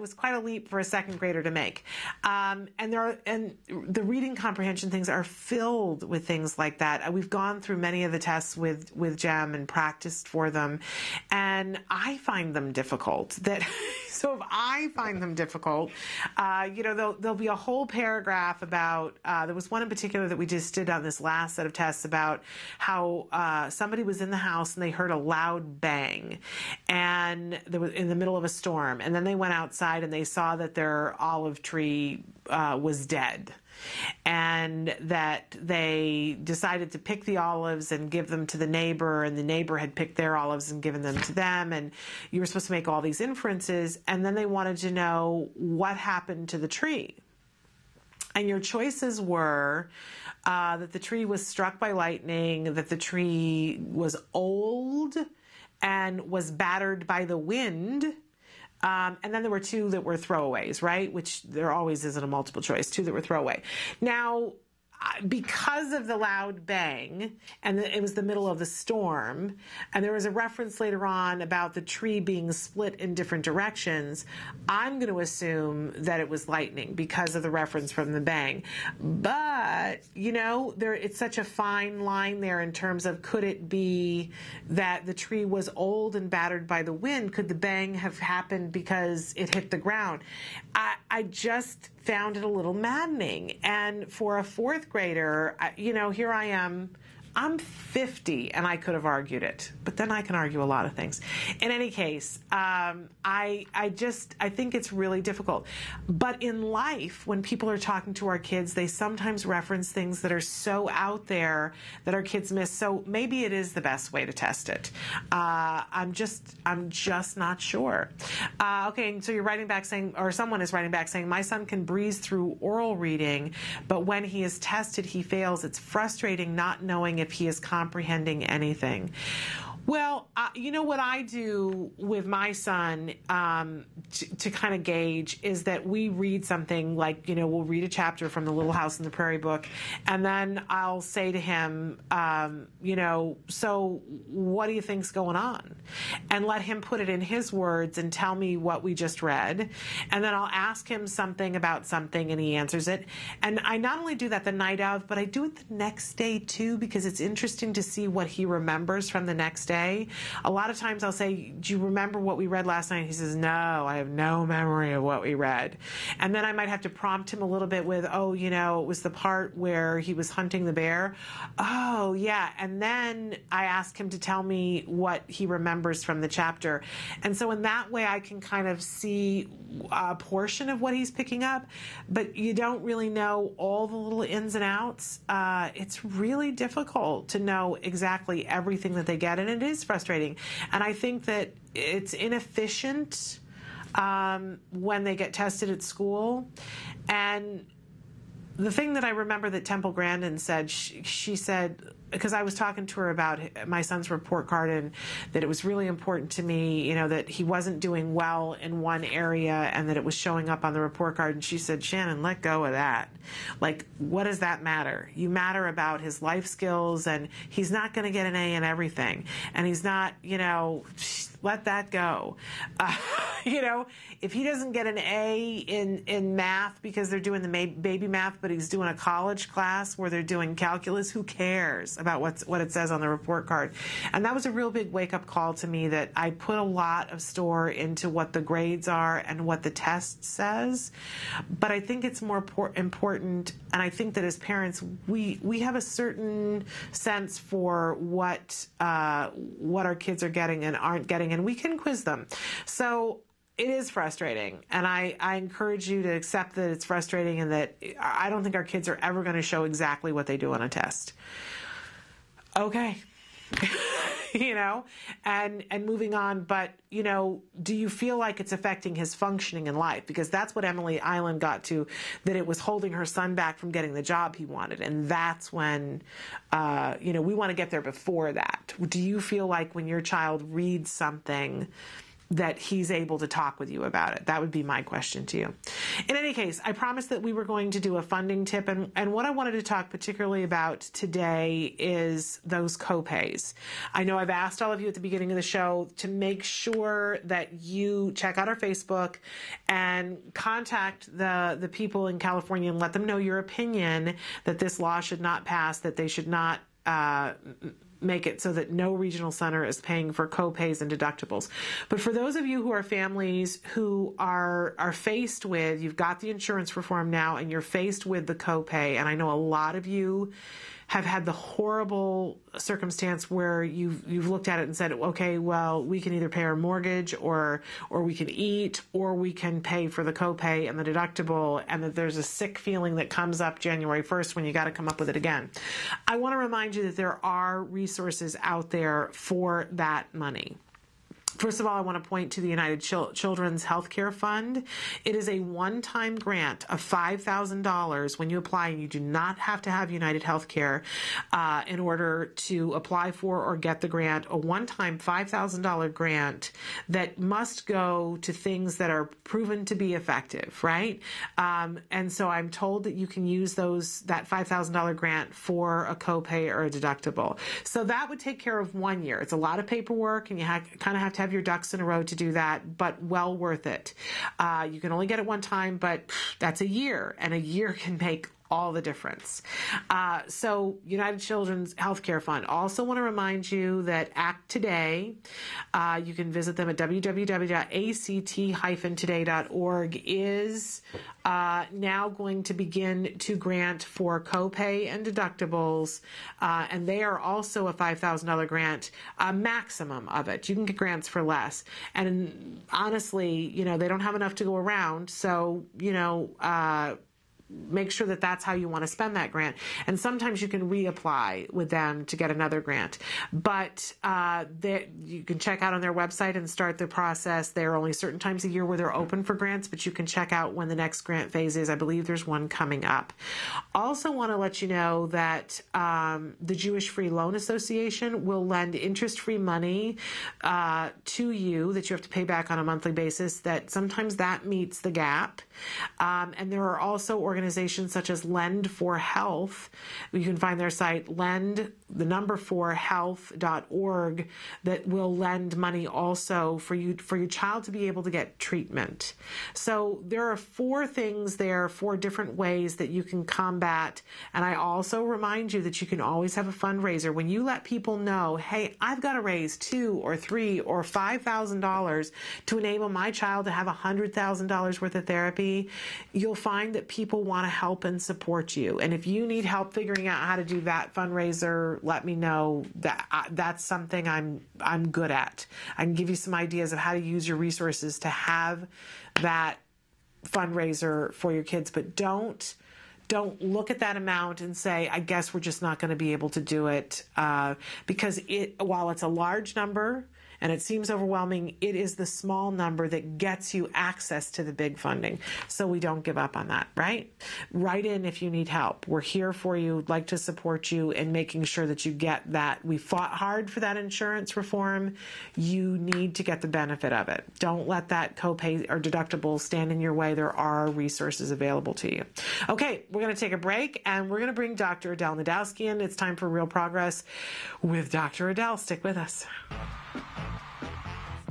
It was quite a leap for a second grader to make. And the reading comprehension things are filled with things like that. We've gone through many of the tests with Gem and practiced for them. And I find them difficult. So if I find them difficult, there'll be a whole paragraph about, there was one in particular that we just did on this last set of tests about how somebody was in the house and they heard a loud bang, and there was in the middle of a storm, and then they went outside and they saw that their olive tree was dead, and that they decided to pick the olives and give them to the neighbor, and the neighbor had picked their olives and given them to them, and you were supposed to make all these inferences, and then they wanted to know what happened to the tree. And your choices were that the tree was struck by lightning, that the tree was old and was battered by the wind. And then there were two that were throwaways, right? Which there always isn't a multiple choice, two that were throwaway. Now, because of the loud bang, and it was the middle of the storm, and there was a reference later on about the tree being split in different directions, I'm going to assume that it was lightning because of the reference from the bang. But, it's such a fine line there in terms of, could it be that the tree was old and battered by the wind? Could the bang have happened because it hit the ground? I just found it a little maddening. And for a fourth grader, here I am, I'm 50, and I could have argued it, but then I can argue a lot of things. In any case, I think it's really difficult. But in life, when people are talking to our kids, they sometimes reference things that are so out there that our kids miss. So maybe it is the best way to test it. I'm just not sure. Okay, and so you're writing back saying, or someone is writing back saying, my son can breeze through oral reading, but when he is tested, he fails. It's frustrating not knowing if he is comprehending anything. Well, what I do with my son to kind of gauge is that we read something like, we'll read a chapter from the Little House on the Prairie book, and then I'll say to him, so what do you think's going on? And let him put it in his words and tell me what we just read. And then I'll ask him something about something, and he answers it. And I not only do that the night of, but I do it the next day too, because it's interesting to see what he remembers from the next day. A lot of times I'll say, do you remember what we read last night? He says, no, I have no memory of what we read. And then I might have to prompt him a little bit with, it was the part where he was hunting the bear. Oh, yeah. And then I ask him to tell me what he remembers from the chapter. And so in that way, I can kind of see a portion of what he's picking up, but you don't really know all the little ins and outs. It's really difficult to know exactly everything that they get. And it is frustrating. And I think that it's inefficient when they get tested at school. And The thing that I remember that Temple Grandin said, she said, because I was talking to her about my son's report card and that it was really important to me, you know, that he wasn't doing well in one area and that it was showing up on the report card. And she said, Shannon, let go of that. Like, what does that matter? You matter about his life skills, and he's not going to get an A in everything. And he's not, you know, let that go. You know, if he doesn't get an A in math because they're doing the baby math, but he's doing a college class where they're doing calculus, who cares about what it says on the report card? And that was a real big wake-up call to me, that I put a lot of store into what the grades are and what the test says. But I think it's more important, and I think that as parents, we have a certain sense for what our kids are getting and aren't getting, and we can quiz them. So it is frustrating, and I encourage you to accept that it's frustrating, and that I don't think our kids are ever going to show exactly what they do on a test. Okay. You know, and moving on. But, you know, do you feel like it's affecting his functioning in life? Because that's what Emily Iland got to, that it was holding her son back from getting the job he wanted. And that's when, you know, we want to get there before that. Do you feel like when your child reads something that he's able to talk with you about it? That would be my question to you. In any case, I promised that we were going to do a funding tip, and what I wanted to talk particularly about today is those copays. I know I've asked all of you at the beginning of the show to make sure that you check out our Facebook and contact the people in California and let them know your opinion that this law should not pass, that they should not make it so that no regional center is paying for co-pays and deductibles. But for those of you who are families who are faced with, you've got the insurance reform now and you're faced with the co-pay, and I know a lot of you have had the horrible circumstance where you've looked at it and said, okay, well, we can either pay our mortgage or we can eat, or we can pay for the copay and the deductible, and that there's a sick feeling that comes up January 1st when you got to come up with it again. I want to remind you that there are resources out there for that money. First of all, I want to point to the United Children's Healthcare Fund. It is a one-time grant of $5,000 when you apply, and you do not have to have United Healthcare in order to apply for or get the grant. A one-time $5,000 grant that must go to things that are proven to be effective, right? And so I'm told that you can use that $5,000 grant for a copay or a deductible. So that would take care of 1 year. It's a lot of paperwork, and you kind of have to have your ducks in a row to do that, but well worth it. You can only get it one time, but that's a year, and a year can make all the difference. So United Children's Healthcare Fund. Also want to remind you that Act Today, you can visit them at www.act-today.org, is now going to begin to grant for copay and deductibles, and they are also a $5,000 grant, a maximum of it. You can get grants for less. And honestly, you know, they don't have enough to go around, so, you know, make sure that that's how you want to spend that grant. And sometimes you can reapply with them to get another grant. But you can check out on their website and start the process. There are only certain times a year where they're open for grants, but you can check out when the next grant phase is. I believe there's one coming up. Also want to let you know that the Jewish Free Loan Association will lend interest-free money to you that you have to pay back on a monthly basis, that sometimes that meets the gap. And there are also organizations such as Lend for Health. You can find their site, lend4health.org, that will lend money also for you, for your child to be able to get treatment. So there are four things there, four different ways that you can combat. And I also remind you that you can always have a fundraiser. When you let people know, hey, I've got to raise $2,000 or $3,000 or $5,000 to enable my child to have $100,000 worth of therapy, you'll find that people want to help and support you. And if you need help figuring out how to do that fundraiser, let me know. That's something I'm good at. I can give you some ideas of how to use your resources to have that fundraiser for your kids. But don't look at that amount and say, I guess we're just not going to be able to do it, because while it's a large number, and it seems overwhelming, it is the small number that gets you access to the big funding. So we don't give up on that, right? Write in if you need help. We're here for you. We'd like to support you in making sure that you get that. We fought hard for that insurance reform. You need to get the benefit of it. Don't let that copay or deductible stand in your way. There are resources available to you. Okay, we're going to take a break, and we're going to bring Dr. Adel Najdowski in. It's time for Real Progress with Dr. Adel. Stick with us.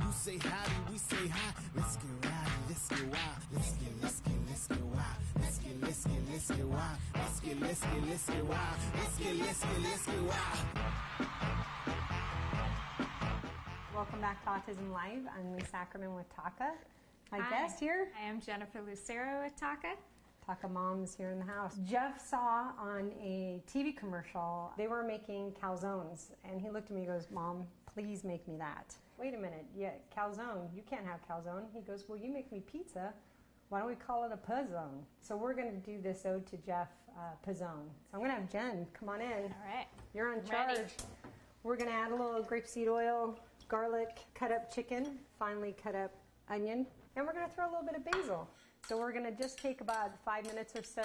You say hi, do we say hi? Let's get wild, let's get wild. Let's get wild. Let's get wild. Let's get wild. Let's get wild. Welcome back to Autism Live. I'm Lisa Ackerman with TACA. My guest here. I am Jennifer Lucero with TACA. TACA moms here in the house. Jeff saw on a TV commercial, they were making calzones, and he looked at me and goes, Mom, please make me that. Wait a minute, yeah, calzone, you can't have calzone. He goes, well, you make me pizza. Why don't we call it a pizzone? So we're going to do this ode to Jeff pizzone. So I'm going to have Jen come on in. All right. You're on charge. Ready. We're going to add a little grapeseed oil, garlic, cut up chicken, finely cut up onion, and we're going to throw a little bit of basil. So we're going to just take about 5 minutes or so,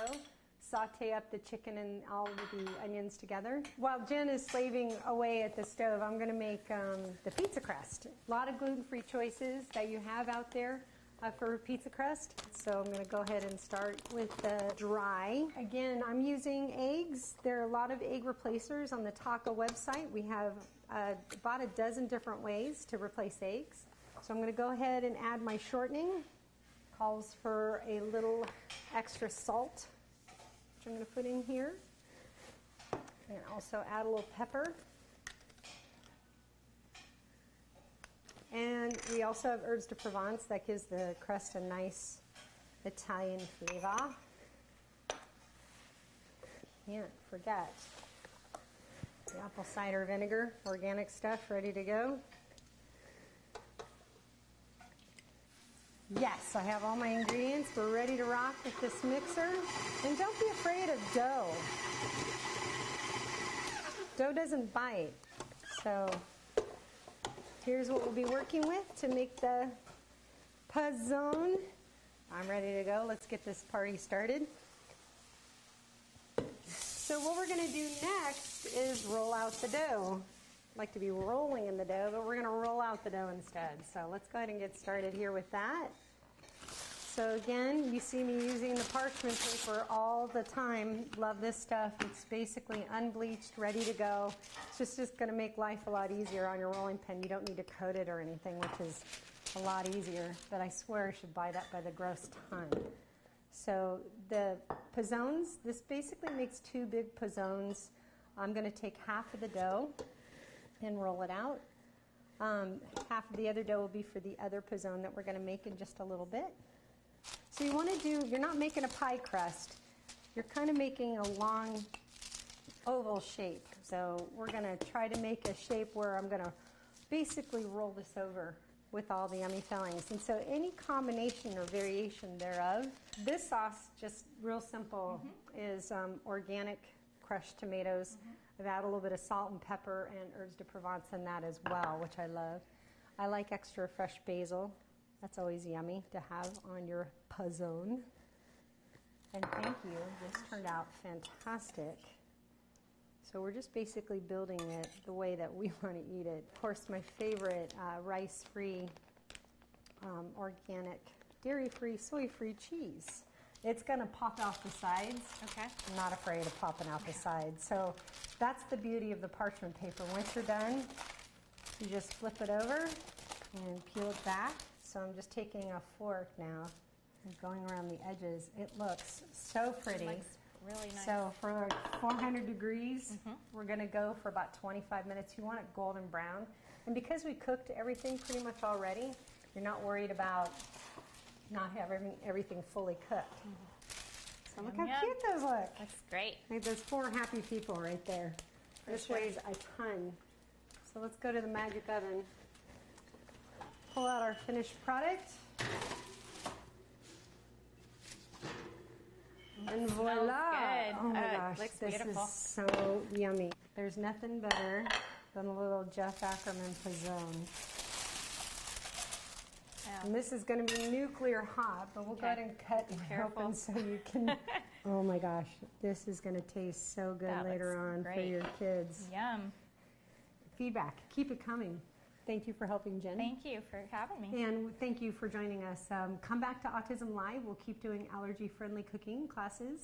saute up the chicken and all of the onions together. While Jen is slaving away at the stove, I'm going to make the pizza crust. A lot of gluten-free choices that you have out there for pizza crust. So I'm going to go ahead and start with the dry. Again, I'm using eggs. There are a lot of egg replacers on the TACA website. We have about a dozen different ways to replace eggs. So I'm going to go ahead and add my shortening. Calls for a little extra salt, which I'm going to put in here, and also add a little pepper. And we also have herbs de Provence that gives the crust a nice Italian flavor. Can't forget the apple cider vinegar, organic stuff, ready to go. Yes, I have all my ingredients. We're ready to rock with this mixer. And don't be afraid of dough. Dough doesn't bite. So here's what we'll be working with to make the pizzone. I'm ready to go. Let's get this party started. So what we're going to do next is roll out the dough. I'd like to be rolling in the dough, but we're going to roll out the dough instead. So let's go ahead and get started here with that. So again, you see me using the parchment paper all the time. Love this stuff. It's basically unbleached, ready to go. It's just going to make life a lot easier on your rolling pin. You don't need to coat it or anything, which is a lot easier. But I swear I should buy that by the gross ton. So the pizzones, this basically makes two big pizzones. I'm going to take half of the dough and roll it out. Half of the other dough will be for the other pizzone that we're going to make in just a little bit. So you want to do, you're not making a pie crust, you're kind of making a long oval shape. So we're going to try to make a shape where I'm going to basically roll this over with all the yummy fillings. And so any combination or variation thereof. This sauce, just real simple, is organic crushed tomatoes. I've added a little bit of salt and pepper and herbs de Provence in that as well, which I love. I like extra fresh basil. That's always yummy to have on your pizzone. And thank you. This turned out fantastic. So we're just basically building it the way that we want to eat it. Of course, my favorite rice-free, organic, dairy-free, soy-free cheese. It's going to pop out the sides. Okay. I'm not afraid of popping out the sides. So that's the beauty of the parchment paper. Once you're done, you just flip it over and peel it back. So I'm just taking a fork now and going around the edges. It looks so pretty. It looks really nice. So for 400 degrees, we're going to go for about 25 minutes. You want it golden brown. And because we cooked everything pretty much already, you're not worried about not having everything fully cooked. So look how cute those look. That's great. Like there's four happy people right there. This weighs a ton. So let's go to the magic oven. Pull out our finished product. And voila. Good. Oh my gosh, looks this beautiful. Is so yummy. There's nothing better than a little Jeff Ackerman pizzone. Yeah. And this is going to be nuclear hot, but we'll go ahead and cut it open so you can. Oh my gosh, this is going to taste so good later on for your kids. Yum. Feedback. Keep it coming. Thank you for helping, Jen. Thank you for having me. And thank you for joining us. Come back to Autism Live. We'll keep doing allergy-friendly cooking classes.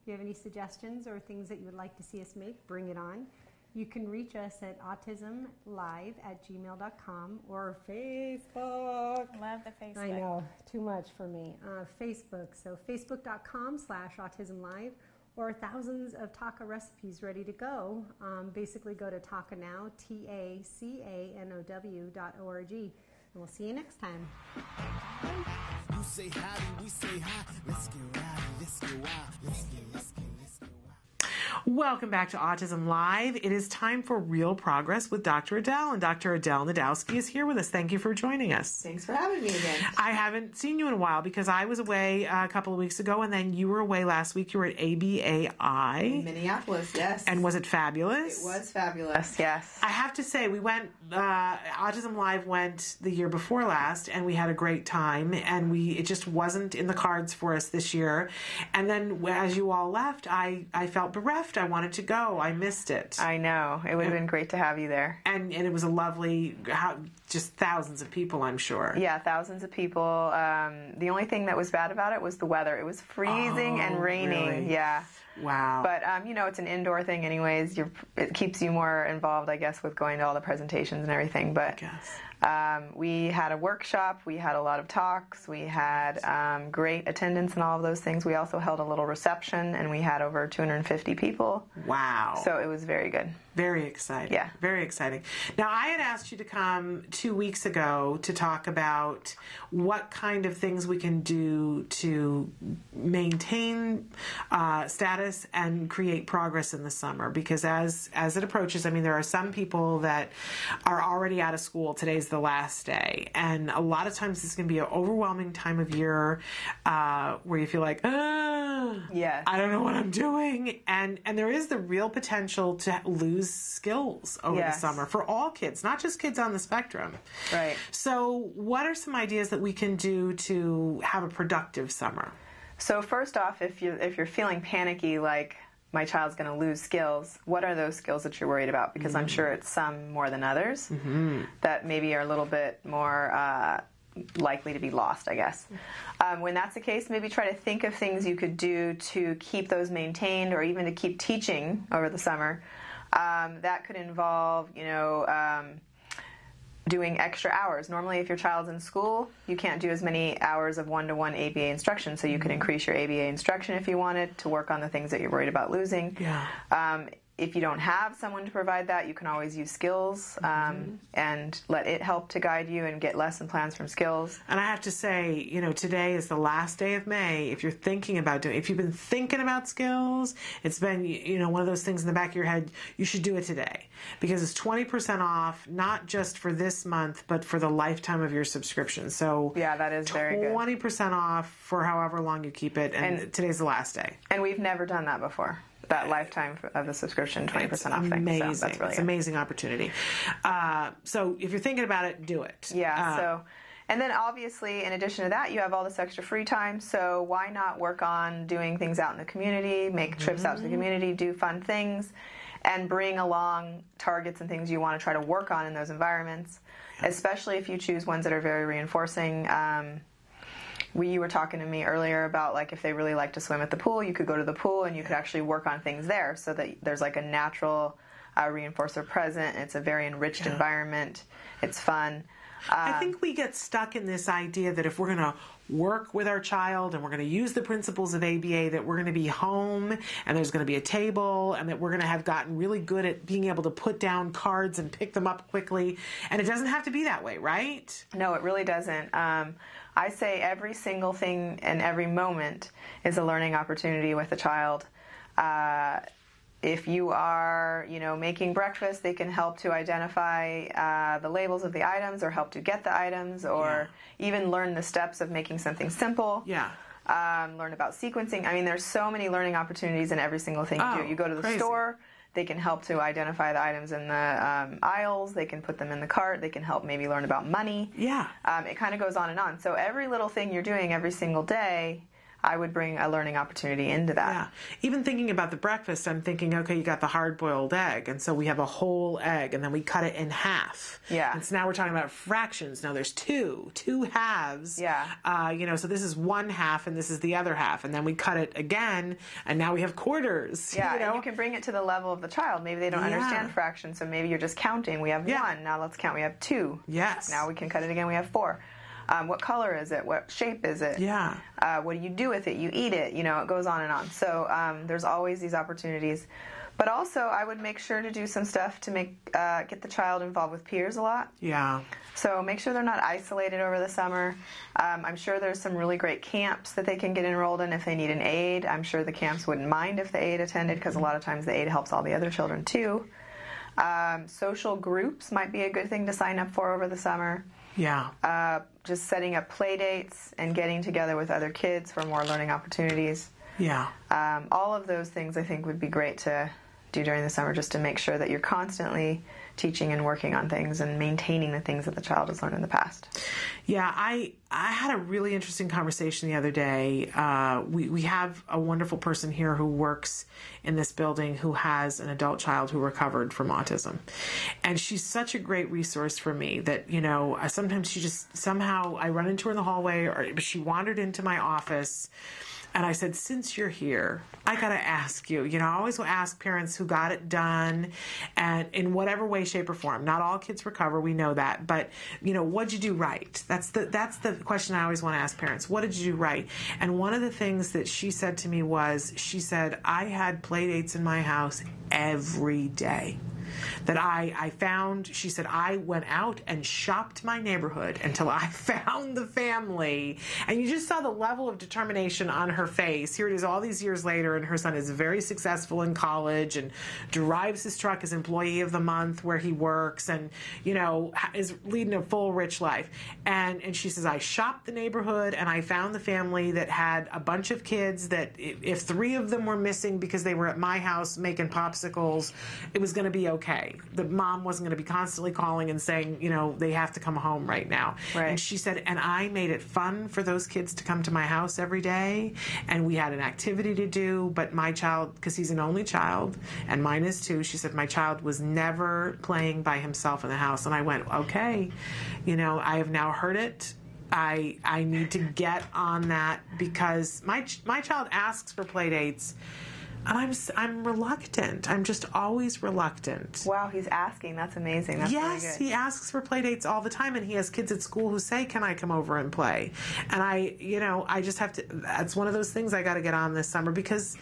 If you have any suggestions or things that you would like to see us make, bring it on. You can reach us at autismlive@gmail.com or Facebook. Love the Facebook. I know, too much for me. Facebook, so facebook.com/autismlive or thousands of TACA recipes ready to go. Basically go to TACA now, TACANOW.org. And we'll see you next time. You say howdy, we say hi. Let's get rowdy, let's get wild, let's get wild. Welcome back to Autism Live. It is time for Real Progress with Dr. Adel, and Dr. Adel Najdowski is here with us. Thank you for joining us. Thanks for having me again. I haven't seen you in a while because I was away a couple of weeks ago, and then you were away last week. You were at ABAI. In Minneapolis, yes. And was it fabulous? It was fabulous, yes. I have to say, we went, Autism Live went the year before last, and we had a great time, and it just wasn't in the cards for us this year. And then as you all left, I felt bereft. I wanted to go. I missed it. I know. It would have been great to have you there. And it was a lovely, just thousands of people, I'm sure. Yeah, thousands of people. The only thing that was bad about it was the weather. It was freezing and raining. Really? Yeah. Wow. But, you know, it's an indoor thing anyways. It keeps you more involved, I guess, with going to all the presentations and everything. But we had a workshop. We had a lot of talks. We had great attendance and all of those things. We also held a little reception, and we had over 250 people. Wow. So it was very good. Very exciting. Yeah. Very exciting. Now, I had asked you to come 2 weeks ago to talk about what kind of things we can do to maintain status and create progress in the summer, because as it approaches, I mean, there are some people that are already out of school. Today's the last day. And a lot of times it's going to be an overwhelming time of year where you feel like, yes, I don't know what I'm doing. And there is the real potential to lose skills over the summer for all kids, not just kids on the spectrum. Right. So what are some ideas that we can do to have a productive summer? So first off, if you're feeling panicky, like my child's going to lose skills, what are those skills that you're worried about? Because I'm sure it's some more than others that maybe are a little bit more likely to be lost, I guess. When that's the case, maybe try to think of things you could do to keep those maintained or even to keep teaching over the summer. That could involve, doing extra hours. Normally, if your child's in school, you can't do as many hours of one-to-one ABA instruction, so you could increase your ABA instruction if you wanted to work on the things that you're worried about losing. Yeah. If you don't have someone to provide that, you can always use skills and let it help to guide you and get lesson plans from skills. And I have to say, today is the last day of May. If you're thinking about doing, if you've been thinking about skills, it's been, one of those things in the back of your head, you should do it today because it's 20% off, not just for this month, but for the lifetime of your subscription. So yeah, that is very good. 20% off for however long you keep it. And today's the last day. And we've never done that before. That lifetime of the subscription, 20% off thing. Amazing. So that's really an amazing opportunity. So if you're thinking about it, do it. Yeah. And then obviously, in addition to that, you have all this extra free time. So why not work on doing things out in the community, make trips out to the community, do fun things, and bring along targets and things you want to try to work on in those environments, especially if you choose ones that are very reinforcing. You were talking to me earlier about, like, if they really like to swim at the pool, you could go to the pool and you could actually work on things there so that there's, like, a natural reinforcer present. It's a very enriched environment. It's fun. I think we get stuck in this idea that if we're going to work with our child and we're going to use the principles of ABA, that we're going to be home and there's going to be a table and that we're going to have gotten really good at being able to put down cards and pick them up quickly. And it doesn't have to be that way, right? No, it really doesn't. I say every single thing and every moment is a learning opportunity with a child. If you are, making breakfast, they can help to identify the labels of the items or help to get the items or even learn the steps of making something simple. Yeah. Learn about sequencing. I mean, there's so many learning opportunities in every single thing you do. You go to the store, They can help to identify the items in the aisles. They can put them in the cart. They can help maybe learn about money. Yeah. It kind of goes on and on. So every little thing you're doing every single day, I would bring a learning opportunity into that. Yeah. Even thinking about the breakfast, I'm thinking, okay, you got the hard-boiled egg, and so we have a whole egg, and then we cut it in half. Yeah. And so now we're talking about fractions. Now there's two halves. Yeah. You know, so this is one half, and this is the other half, and then we cut it again, and now we have quarters. Yeah, you know? And you can bring it to the level of the child. Maybe they don't understand fractions, so maybe you're just counting. We have one. Now let's count. We have two. Yes. Now we can cut it again. We have four. What color is it? What shape is it? Yeah. What do you do with it? You eat it. You know, it goes on and on. So there's always these opportunities. But also, I would make sure to do some stuff to make get the child involved with peers a lot. Yeah. So make sure they're not isolated over the summer. I'm sure there's some really great camps that they can get enrolled in if they need an aide. I'm sure the camps wouldn't mind if the aide attended, because a lot of times the aide helps all the other children too. Social groups might be a good thing to sign up for over the summer. Yeah. Just setting up play dates and getting together with other kids for more learning opportunities. Yeah. All of those things I think would be great to do during the summer, just to make sure that you're constantly teaching and working on things and maintaining the things that the child has learned in the past. Yeah, I had a really interesting conversation the other day. We have a wonderful person here who works in this building who has an adult child who recovered from autism. And she's such a great resource for me that, you know, sometimes she just somehow I run into her in the hallway, or she wandered into my office. And I said, since you're here, I got to ask you. You know, I always will ask parents who got it done, and in whatever way, shape, or form. Not all kids recover, we know that. But, you know, what'd you do right? That's the question I always want to ask parents. What did you do right? And one of the things that she said to me was, she said, I had play dates in my house every day. That I found, she said, I went out and shopped my neighborhood until I found the family. And you just saw the level of determination on her face. Here it is all these years later, and her son is very successful in college and drives his truck as employee of the month where he works, and, you know, is leading a full, rich life. And she says, I shopped the neighborhood, and I found the family that had a bunch of kids that if three of them were missing because they were at my house making popsicles, it was going to be okay. The mom wasn't going to be constantly calling and saying, you know, they have to come home right now. Right. And she said, and I made it fun for those kids to come to my house every day, and we had an activity to do, but my child, because he's an only child, and mine is too, she said, my child was never playing by himself in the house. And I went, okay, you know, I have now heard it. I need to get on that, because my child asks for play dates. And I'm reluctant. I'm just always reluctant. Wow, he's asking. That's amazing. That's yes, really good. He asks for play dates all the time, and he has kids at school who say, can I come over and play? And I just have to, that's one of those things I got to get on this summer, because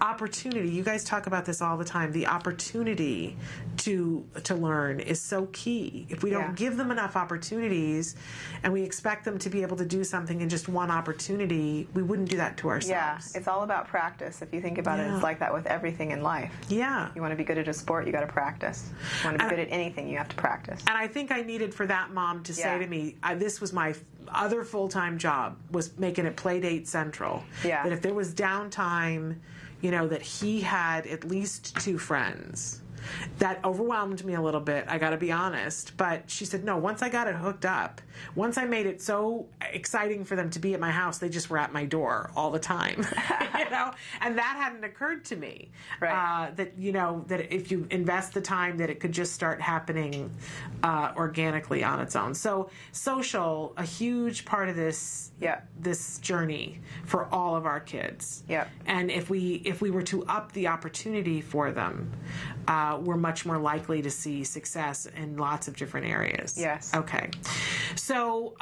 opportunity, you guys talk about this all the time, the opportunity to learn is so key. If we don't give them enough opportunities, and we expect them to be able to do something in just one opportunity, we wouldn't do that to ourselves. Yeah, it's all about practice. If you think about it, it's like that with everything in life. Yeah. You want to be good at a sport, you got to practice. You want to be good at anything, you have to practice. And I think I needed for that mom to say to me, this was my other full-time job, was making it Playdate Central. Yeah. That if there was downtime, you know, that he had at least two friends. That overwhelmed me a little bit, I got to be honest. But she said, no, once I got it hooked up, once I made it so exciting for them to be at my house, they just were at my door all the time, you know? And that hadn't occurred to me, right. That, you know, that if you invest the time, that it could just start happening organically on its own. So social, a huge part of this, this journey for all of our kids. Yeah. And if we were to up the opportunity for them, we're much more likely to see success in lots of different areas. Yes. Okay. So,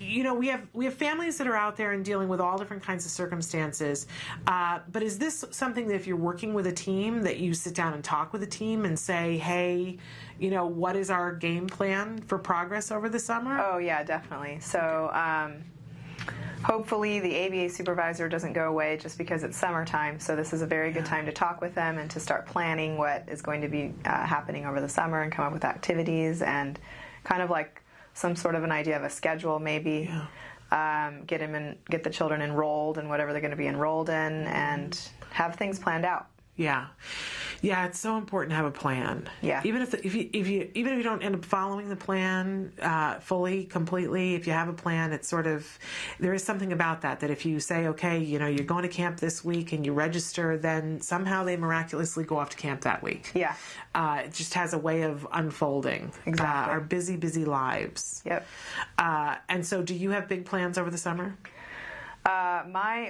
you know, we have families that are out there and dealing with all different kinds of circumstances. But is this something that if you're working with a team that you sit down and talk with a team and say, hey, you know, what is our game plan for progress over the summer? Oh, yeah, definitely. So, hopefully the ABA supervisor doesn't go away just because it's summertime, so this is a very good time to talk with them and to start planning what is going to be happening over the summer and come up with activities and kind of like some sort of an idea of a schedule maybe. Yeah. Get the children enrolled in whatever they're going to be enrolled in and have things planned out. Yeah. Yeah, it's so important to have a plan. Yeah. Even if you don't end up following the plan fully, completely, if you have a plan, it's sort of, there is something about that, that if you say, okay, you know, you're going to camp this week and you register, then somehow they miraculously go off to camp that week. Yeah. It just has a way of unfolding. Exactly. Our busy, busy lives. Yep. And so do you have big plans over the summer?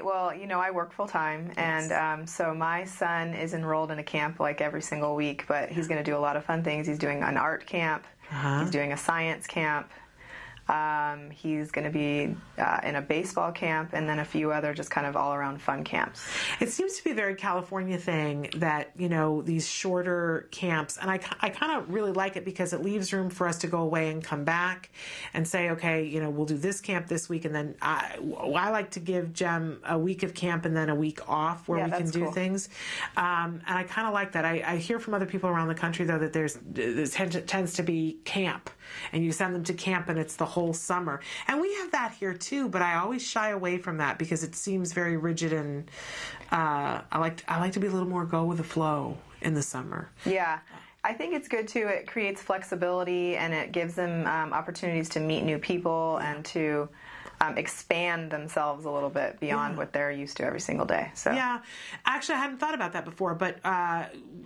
Well, you know, I work full time, and so my son is enrolled in a camp like every single week, but he's going to do a lot of fun things. He's doing an art camp. Uh-huh. He's doing a science camp. He's going to be in a baseball camp, and then a few other just kind of all-around fun camps. It seems to be a very California thing that, you know, these shorter camps, and I kind of really like it because it leaves room for us to go away and come back and say, okay, you know, we'll do this camp this week, and then I like to give Jem a week of camp and then a week off where we can do things. And I kind of like that. I hear from other people around the country, though, that there tends to be camp, and you send them to camp, and it's the whole summer. And we have that here too, but I always shy away from that because it seems very rigid, and I like to be a little more go with the flow in the summer. Yeah. I think it's good too. It creates flexibility, and it gives them opportunities to meet new people and to expand themselves a little bit beyond what they're used to every single day. So yeah, actually, I hadn't thought about that before. But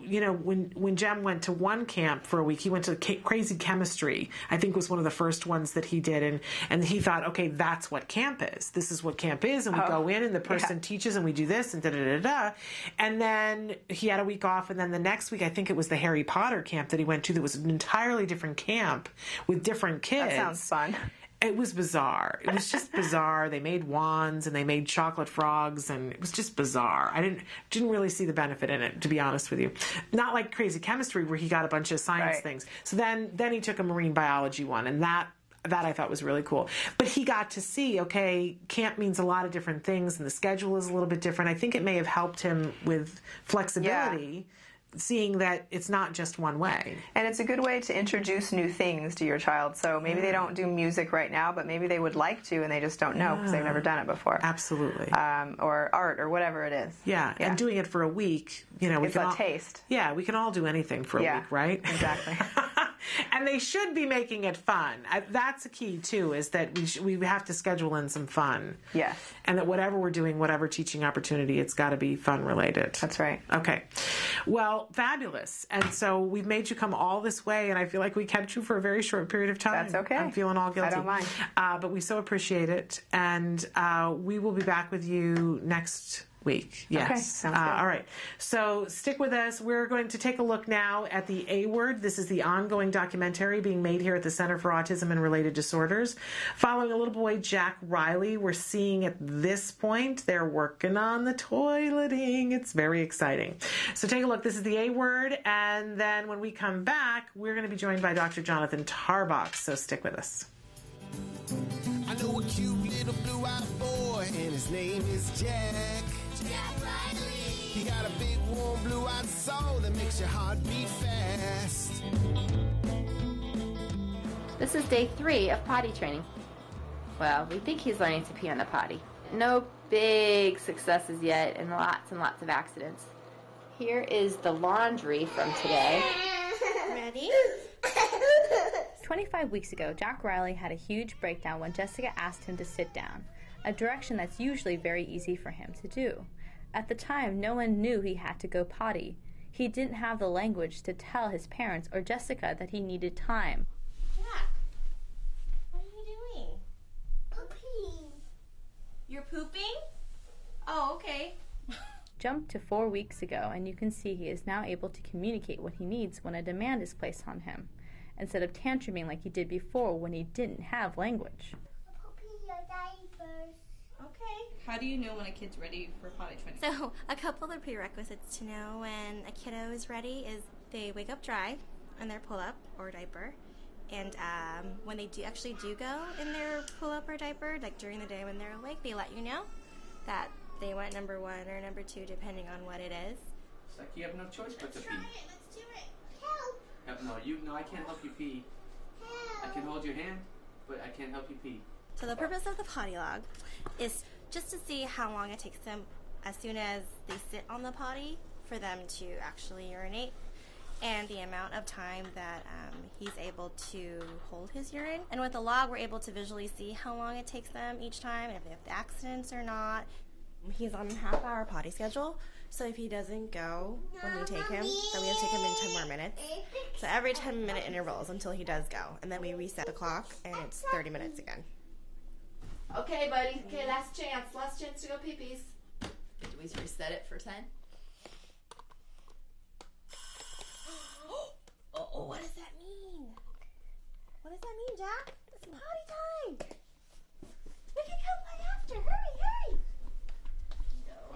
you know, when Jem went to one camp for a week, he went to Crazy Chemistry. I think was one of the first ones that he did, and he thought, okay, that's what camp is. This is what camp is, and we go in, and the person teaches, and we do this, and da da da da. And then he had a week off, and then the next week, I think it was the Harry Potter camp that he went to. That was an entirely different camp with different kids. That sounds fun. It was bizarre. It was just bizarre. They made wands, and they made chocolate frogs, and it was just bizarre. I didn't really see the benefit in it, to be honest with you. Not like Crazy Chemistry, where he got a bunch of science things. So then he took a marine biology one, and that I thought was really cool. But he got to see, okay, camp means a lot of different things, and the schedule is a little bit different. I think it may have helped him with flexibility. Yeah. Seeing that it's not just one way. And it's a good way to introduce new things to your child. So maybe they don't do music right now, but maybe they would like to, and they just don't know because they've never done it before. Absolutely. Or art or whatever it is. Yeah. Yeah, and doing it for a week, you know, it's a taste. Yeah, we can all do anything for a week, right? Exactly. And they should be making it fun. That's a key, too, is that we have to schedule in some fun. Yes. And that whatever we're doing, whatever teaching opportunity, it's got to be fun-related. That's right. Okay. Well, fabulous. And so we've made you come all this way, and I feel like we kept you for a very short period of time. That's okay. I'm feeling all guilty. I don't mind. But we so appreciate it. And we will be back with you next week. Yes. Okay, sounds good. All right. So stick with us. We're going to take a look now at The A Word. This is the ongoing documentary being made here at the Center for Autism and Related Disorders. Following a little boy, Jack Riley, we're seeing at this point they're working on the toileting. It's very exciting. So take a look. This is The A Word. And then when we come back, we're going to be joined by Dr. Jonathan Tarbox. So stick with us. I know a cute little blue-eyed boy, and his name is Jack. He got a big, warm, blue-eyed soul that makes your heart beat fast. This is day 3 of potty training. Well, we think he's learning to pee on the potty. No big successes yet, and lots of accidents. Here is the laundry from today. Ready? 25 weeks ago, Jack Riley had a huge breakdown when Jessica asked him to sit down, a direction that's usually very easy for him to do. At the time, no one knew he had to go potty. He didn't have the language to tell his parents or Jessica that he needed time. Jack, what are you doing? Pooping. You're pooping? Oh, okay. Jump to 4 weeks ago, and you can see he is now able to communicate what he needs when a demand is placed on him, instead of tantruming like he did before when he didn't have language. Pooping your diapers. Okay. How do you know when a kid's ready for potty training? So a couple of the prerequisites to know when a kiddo is ready is they wake up dry in their pull-up or diaper, and when they actually do go in their pull-up or diaper, like during the day when they're awake, they let you know that they went number 1 or number 2, depending on what it is. It's like you have no choice but to pee. Let's do it. Help! No, I can't help you pee. Help. I can hold your hand, but I can't help you pee. So the purpose of the potty log is just to see how long it takes them as soon as they sit on the potty for them to actually urinate, and the amount of time that he's able to hold his urine. And with the log, we're able to visually see how long it takes them each time and if they have accidents or not. He's on a half-hour potty schedule, so if he doesn't go when we take him, then we have to take him in 10 more minutes. So every 10-minute intervals until he does go, and then we reset the clock, and it's 30 minutes again. Okay, buddy. Okay, last chance to go pee-pees. Do we reset it for 10? Oh, what does that mean? What does that mean, Jack? It's potty time. We can come right after. Hurry, hurry.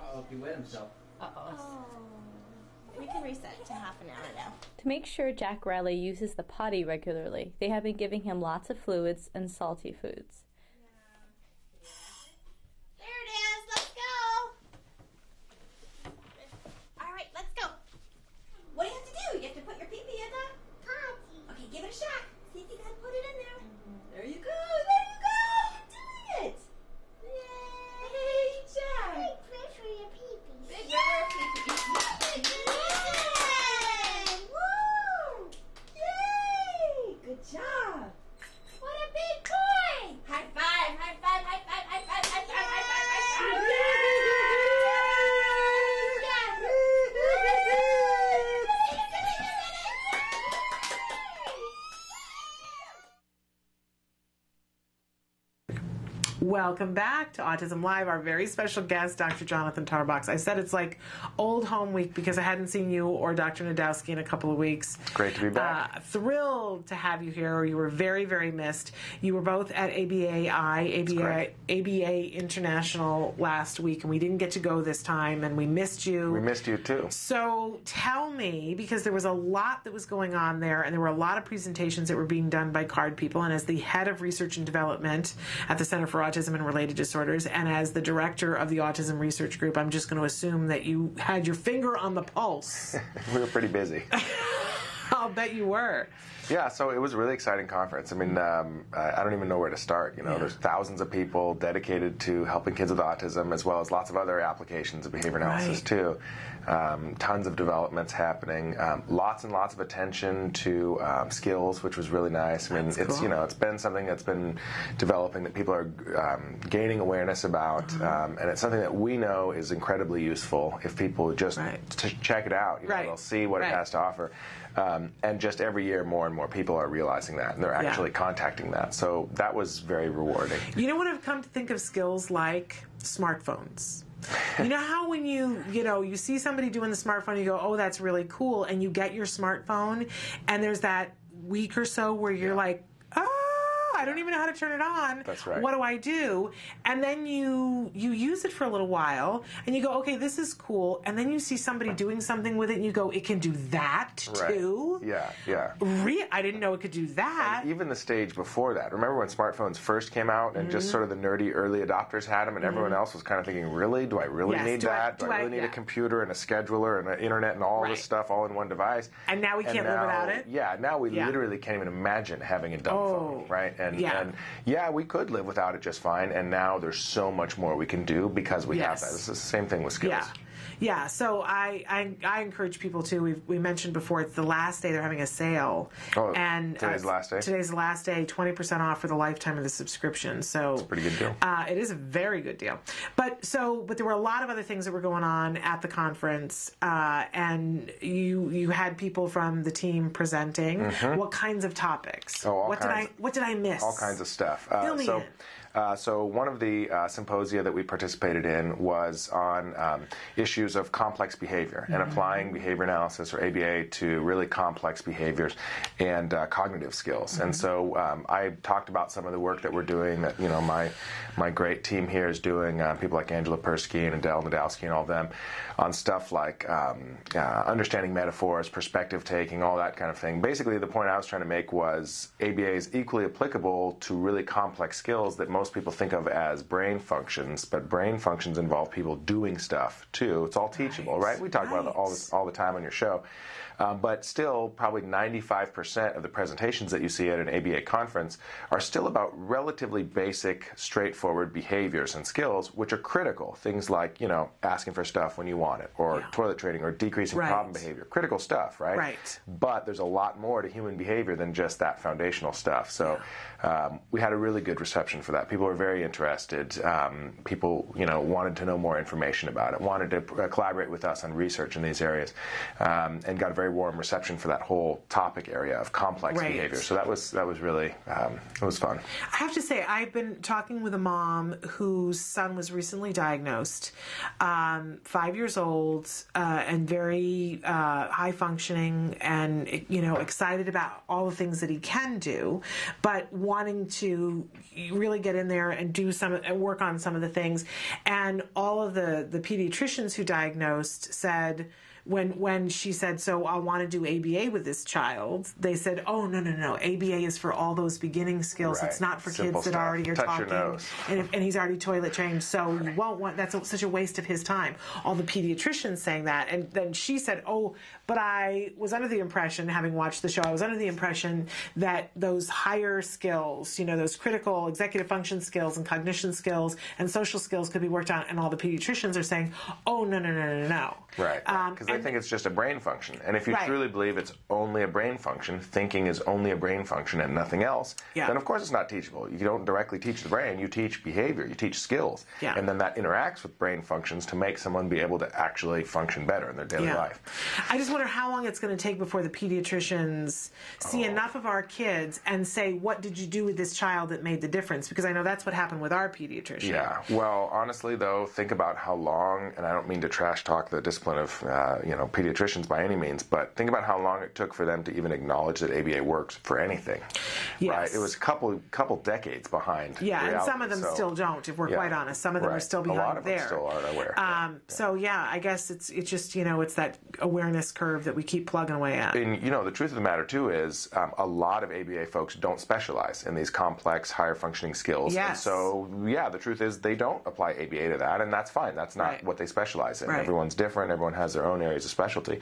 Uh-oh, he wet himself. Uh-oh. Oh. We can reset to half an hour now. To make sure Jack Riley uses the potty regularly, they have been giving him lots of fluids and salty foods. Welcome back to Autism Live. Our very special guest, Dr. Jonathan Tarbox. I said it's like old home week because I hadn't seen you or Dr. Najdowski in a couple of weeks. Great to be back. Thrilled to have you here. You were very, very missed. You were both at ABA International last week, and we didn't get to go this time, and we missed you. We missed you, too. So tell me, because there was a lot that was going on there, and there were a lot of presentations that were being done by CARD people, and as the head of research and development at the Center for Autism and Related Disorders, and as the director of the Autism Research Group, I'm just going to assume that you had your finger on the pulse. We were pretty busy. I'll bet you were. Yeah, so it was a really exciting conference. I mean, I don't even know where to start. You know, yeah. There's thousands of people dedicated to helping kids with autism, as well as lots of other applications of behavior analysis, too. Tons of developments happening. Lots and lots of attention to skills, which was really nice. I mean, it's cool. You know, it's been something that's been developing that people are gaining awareness about, and it's something that we know is incredibly useful if people just check it out. You know, they'll see what it has to offer. And just every year, more and more people are realizing that, and they're actually contacting that. So that was very rewarding. You know what I've come to think of skills like smartphones. You know how when you see somebody doing the smartphone, you go, oh, that's really cool, and you get your smartphone, and there's that week or so where you're like, I don't even know how to turn it on. That's right. What do I do? And then you use it for a little while, and you go, okay, this is cool. And then you see somebody doing something with it, and you go, it can do that too? Yeah. I didn't know it could do that. And even the stage before that. Remember when smartphones first came out, and just sort of the nerdy early adopters had them, and everyone else was kind of thinking, really? Do I really need that? Do I really need a computer and a scheduler and an internet and all this stuff all in one device? And now we can't live without it? Yeah, now we literally can't even imagine having a dumb phone, right? And we could live without it just fine, and now there's so much more we can do because we have that. It's the same thing with skills. Yeah, so I encourage people, too. We mentioned before, it's the last day they're having a sale. Oh, and today's the last day? Today's the last day, 20% off for the lifetime of the subscription. So it's a pretty good deal. It is a very good deal. But there were a lot of other things that were going on at the conference, and you had people from the team presenting. Mm-hmm. What kinds of topics? Oh, what did I miss? All kinds of stuff. So one of the symposia that we participated in was on issues of complex behavior and applying behavior analysis, or ABA, to really complex behaviors and cognitive skills. And so I talked about some of the work that we're doing that, you know, my great team here is doing, people like Angela Persky and Adel Najdowski and all of them, on stuff like understanding metaphors, perspective taking, all that kind of thing. Basically, the point I was trying to make was ABA is equally applicable to really complex skills that most most people think of as brain functions, but brain functions involve people doing stuff too. It's all teachable, right? We talk about it all the time on your show. But still, probably 95% of the presentations that you see at an ABA conference are still about relatively basic, straightforward behaviors and skills, which are critical. Things like, you know, asking for stuff when you want it, or toilet training, or decreasing problem behavior. Critical stuff, right? Right. But there's a lot more to human behavior than just that foundational stuff. So we had a really good reception for that. People were very interested. People, you know, wanted to know more information about it, wanted to collaborate with us on research in these areas, and got a very warm reception for that whole topic area of complex behavior. So that was really, it was fun. I have to say, I've been talking with a mom whose son was recently diagnosed, 5 years old, and very high functioning, and, you know, excited about all the things that he can do, but wanting to really get in there and do some and work on some of the things. And all of the pediatricians who diagnosed said, when she said, so I want to do ABA with this child, they said, oh, no, ABA is for all those beginning skills. Right. It's not for kids that already are talking, and he's already toilet trained, so you won't want, that's such a waste of his time. All the pediatricians saying that, and then she said, oh, but I was under the impression, having watched the show, I was under the impression that those higher skills, you know, those critical executive function skills and cognition skills and social skills could be worked on, and all the pediatricians are saying, oh, no. Right, because they think it's just a brain function. And if you truly believe it's only a brain function, thinking is only a brain function and nothing else, then of course it's not teachable. You don't directly teach the brain. You teach behavior. You teach skills. Yeah. And then that interacts with brain functions to make someone be able to actually function better in their daily life. I just wonder how long it's going to take before the pediatricians see enough of our kids and say, what did you do with this child that made the difference? Because I know that's what happened with our pediatrician. Yeah. Well, honestly, though, think about how long, and I don't mean to trash talk the discipline of you know, pediatricians by any means, but think about how long it took for them to even acknowledge that ABA works for anything. Yes. Right? It was a couple decades behind. Yeah, reality, and some of them still don't, if we're quite honest. Some of them are still behind. A lot of them still aren't aware. So yeah, I guess it's just, you know, it's that awareness curve that we keep plugging away at. And you know, the truth of the matter too is a lot of ABA folks don't specialize in these complex, higher functioning skills. Yes. And so yeah, the truth is they don't apply ABA to that, and that's fine. That's not what they specialize in. Right. Everyone's different. Everyone has their own areas of specialty.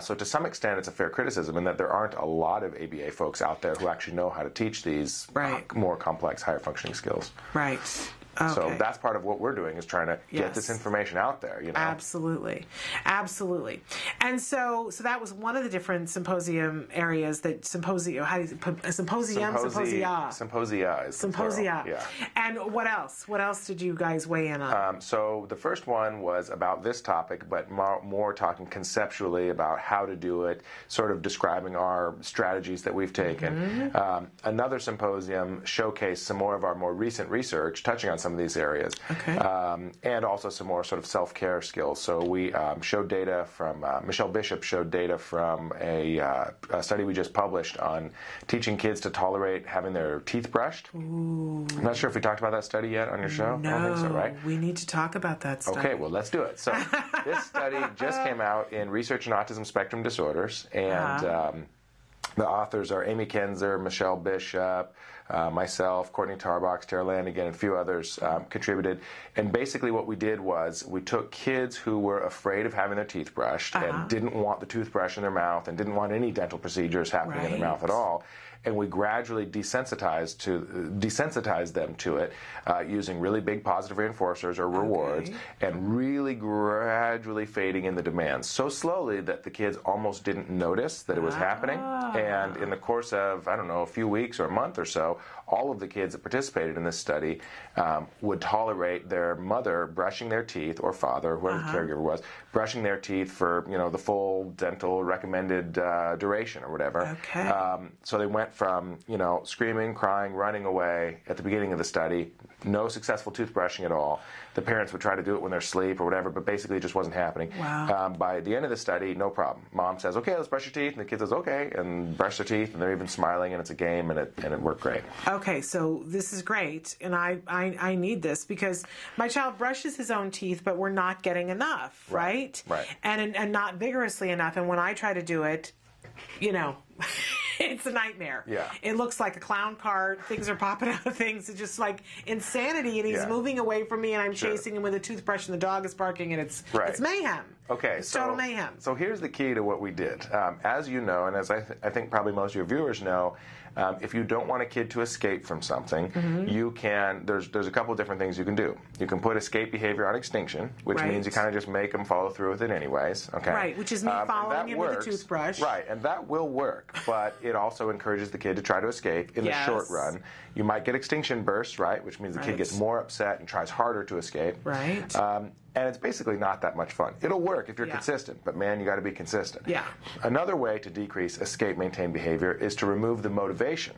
So to some extent, it's a fair criticism in that there aren't a lot of ABA folks out there who actually know how to teach these more complex, higher functioning skills. Right. Okay. So that's part of what we're doing, is trying to get this information out there, you know. Absolutely. Absolutely. And so that was one of the different symposium areas that symposia. Yeah. And what else? What else did you guys weigh in on? So the first one was about this topic, but more talking conceptually about how to do it, sort of describing our strategies that we've taken. Mm-hmm. Another symposium showcased some more of our more recent research, touching on some of these areas, and also some more sort of self-care skills. So we showed data from, Michelle Bishop showed data from a study we just published on teaching kids to tolerate having their teeth brushed. Ooh. I'm not sure if we talked about that study yet on your show. No, I don't think so, right? We need to talk about that study. Okay, well, let's do it. So this study just came out in Research in Autism Spectrum Disorders, and the authors are Amy Kenzer, Michelle Bishop, myself, Courtney Tarbox, Tara Landigan, and a few others contributed. And basically what we did was we took kids who were afraid of having their teeth brushed and didn't want the toothbrush in their mouth and didn't want any dental procedures happening in their mouth at all. And we gradually desensitized them to it using really big positive reinforcers or rewards, and really gradually fading in the demands so slowly that the kids almost didn't notice that it was happening. And in the course of, I don't know, a few weeks or a month or so, all of the kids that participated in this study would tolerate their mother brushing their teeth, or father, whoever the caregiver was, brushing their teeth for, you know, the full dental recommended duration or whatever. Okay. So they went from, you know, screaming, crying, running away at the beginning of the study, no successful toothbrushing at all. The parents would try to do it when they're asleep or whatever, but basically it just wasn't happening. Wow. By the end of the study, no problem. Mom says, okay, let's brush your teeth, and the kid says, okay, and brush their teeth, and they're even smiling, and it's a game, and it worked great. Okay, so this is great, and I need this, because my child brushes his own teeth, but we're not getting enough, right? Right. And not vigorously enough, and when I try to do it, you know... It's a nightmare. Yeah. It looks like a clown car. Things are popping out of things. It's just like insanity. And he's moving away from me, and I'm chasing him with a toothbrush, and the dog is barking, and it's mayhem. Okay. It's total mayhem. So here's the key to what we did. As you know, and as I think probably most of your viewers know, if you don't want a kid to escape from something, you can, there's a couple of different things you can do. You can put escape behavior on extinction, which means you kind of just make them follow through with it anyways. Okay. Right, which is me following him with a toothbrush. Right, and that will work, but it also encourages the kid to try to escape in the short run. You might get extinction bursts, right, which means the kid gets more upset and tries harder to escape. Right. And it's basically not that much fun. It'll work if you're consistent, but man, you got to be consistent. Yeah. Another way to decrease escape-maintained behavior is to remove the motivation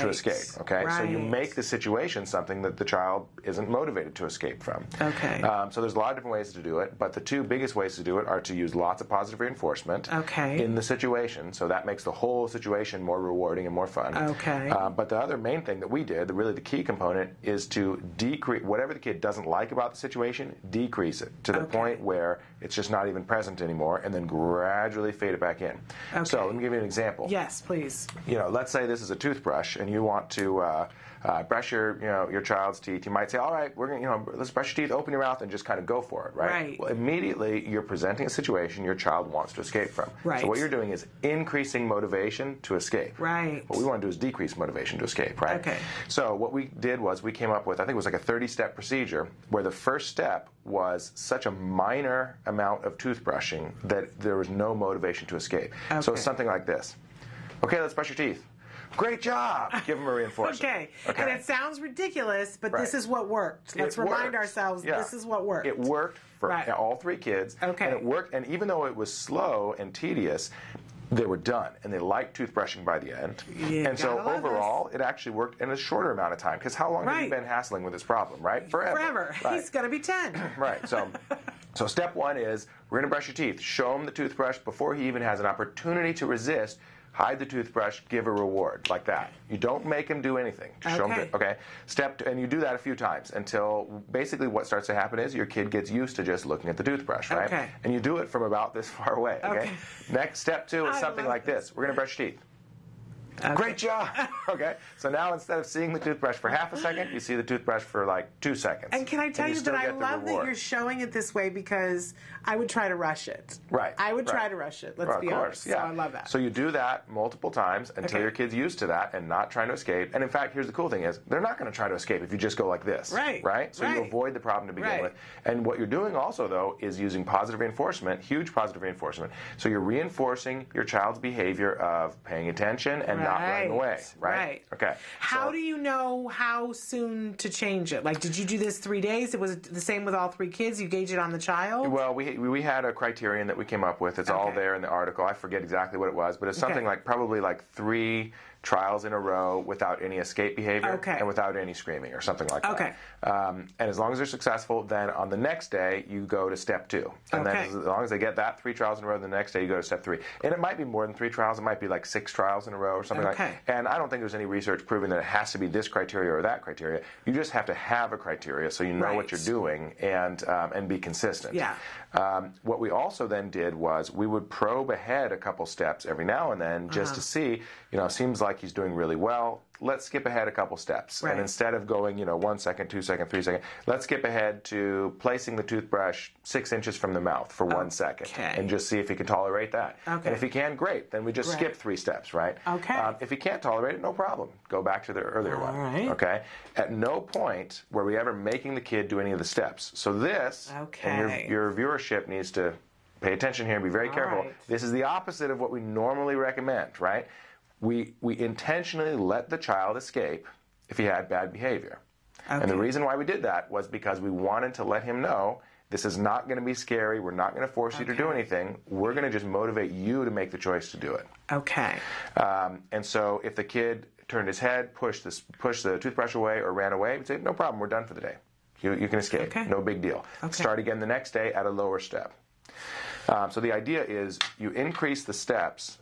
to escape. Okay. Right. So you make the situation something that the child isn't motivated to escape from. Okay. So there's a lot of different ways to do it, but the two biggest ways to do it are to use lots of positive reinforcement in the situation. So that makes the whole situation more rewarding and more fun. Okay. But the other main thing that we did, really the key component, is to decrease whatever the kid doesn't like about the situation, decrease it to the point where it's just not even present anymore, and then gradually fade it back in. Okay. So let me give you an example. Yes, please. You know, let's say this is a toothbrush, and you want to brush your child's teeth. You might say, all right, we're gonna, let's brush your teeth, open your mouth, and just kind of go for it, right? Right. Well, immediately you're presenting a situation your child wants to escape from. Right. So what you're doing is increasing motivation to escape. Right. What we want to do is decrease motivation to escape, right? Okay. So what we did was we came up with, I think it was like a 30-step procedure, where the first step was such a minor amount of toothbrushing that there was no motivation to escape. Okay. So it's something like this. Okay, let's brush your teeth. Great job. Give them a reinforcement. Okay. And it sounds ridiculous, but this is what worked. Let's remind ourselves this is what worked. It worked for all three kids. Okay. And it worked. And even though it was slow and tedious, they were done, and they liked toothbrushing by the end. And so overall, it actually worked in a shorter amount of time, because how long have you been hassling with this problem, right? Forever. Forever. Right. He's going to be 10. So step one is we're going to brush your teeth. Show him the toothbrush before he even has an opportunity to resist. Hide the toothbrush, give a reward, like that. You don't make him do anything. Just show him, Step two, and you do that a few times until basically what starts to happen is your kid gets used to just looking at the toothbrush, right? Okay. And you do it from about this far away, okay? Next, step two is something like this. We're going to brush your teeth. Okay. Great job. Okay. So now instead of seeing the toothbrush for half a second, you see the toothbrush for like 2 seconds. And can I tell you that I love that you're showing it this way, because I would try to rush it. Right. I would try to rush it. Let's be honest. So I love that. So you do that multiple times until your kid's used to that and not trying to escape. And in fact, here's the cool thing is they're not going to try to escape if you just go like this. Right. Right? So you avoid the problem to begin with. And what you're doing also, though, is using positive reinforcement, huge positive reinforcement. So you're reinforcing your child's behavior of paying attention and not running away, right? Okay. How do you know how soon to change it? Like, did you do this 3 days? It was the same with all three kids? You gauge it on the child? Well, we had a criterion that we came up with. It's all there in the article. I forget exactly what it was, but it's something like probably like 3 trials in a row without any escape behavior and without any screaming or something like that. And as long as they're successful, then on the next day, you go to step two. And then as long as they get that 3 trials in a row, the next day you go to step three. And it might be more than 3 trials. It might be like 6 trials in a row or something like that. And I don't think there's any research proving that it has to be this criteria or that criteria. You just have to have a criteria so you know what you're doing and be consistent. Yeah. What we also then did was we would probe ahead a couple steps every now and then just to see, it seems like he's doing really well. Let's skip ahead a couple steps. Right. And instead of going, 1 second, 2 second, 3 second, let's skip ahead to placing the toothbrush 6 inches from the mouth for 1 second and just see if he can tolerate that. Okay. And if he can, great. Then we just skip 3 steps, right? Okay. If he can't tolerate it, no problem. Go back to the earlier one. Right. Okay. At no point were we ever making the kid do any of the steps. So this, and your viewership needs to pay attention here and be very careful. Right. This is the opposite of what we normally recommend, right? We intentionally let the child escape if he had bad behavior. Okay. And the reason why we did that was because we wanted to let him know this is not going to be scary. We're not going to force you to do anything. We're going to just motivate you to make the choice to do it. Okay. And so if the kid turned his head, pushed the toothbrush away or ran away, we'd say, no problem, we're done for the day. You can escape. Okay. No big deal. Okay. Start again the next day at a lower step. So the idea is you increase the steps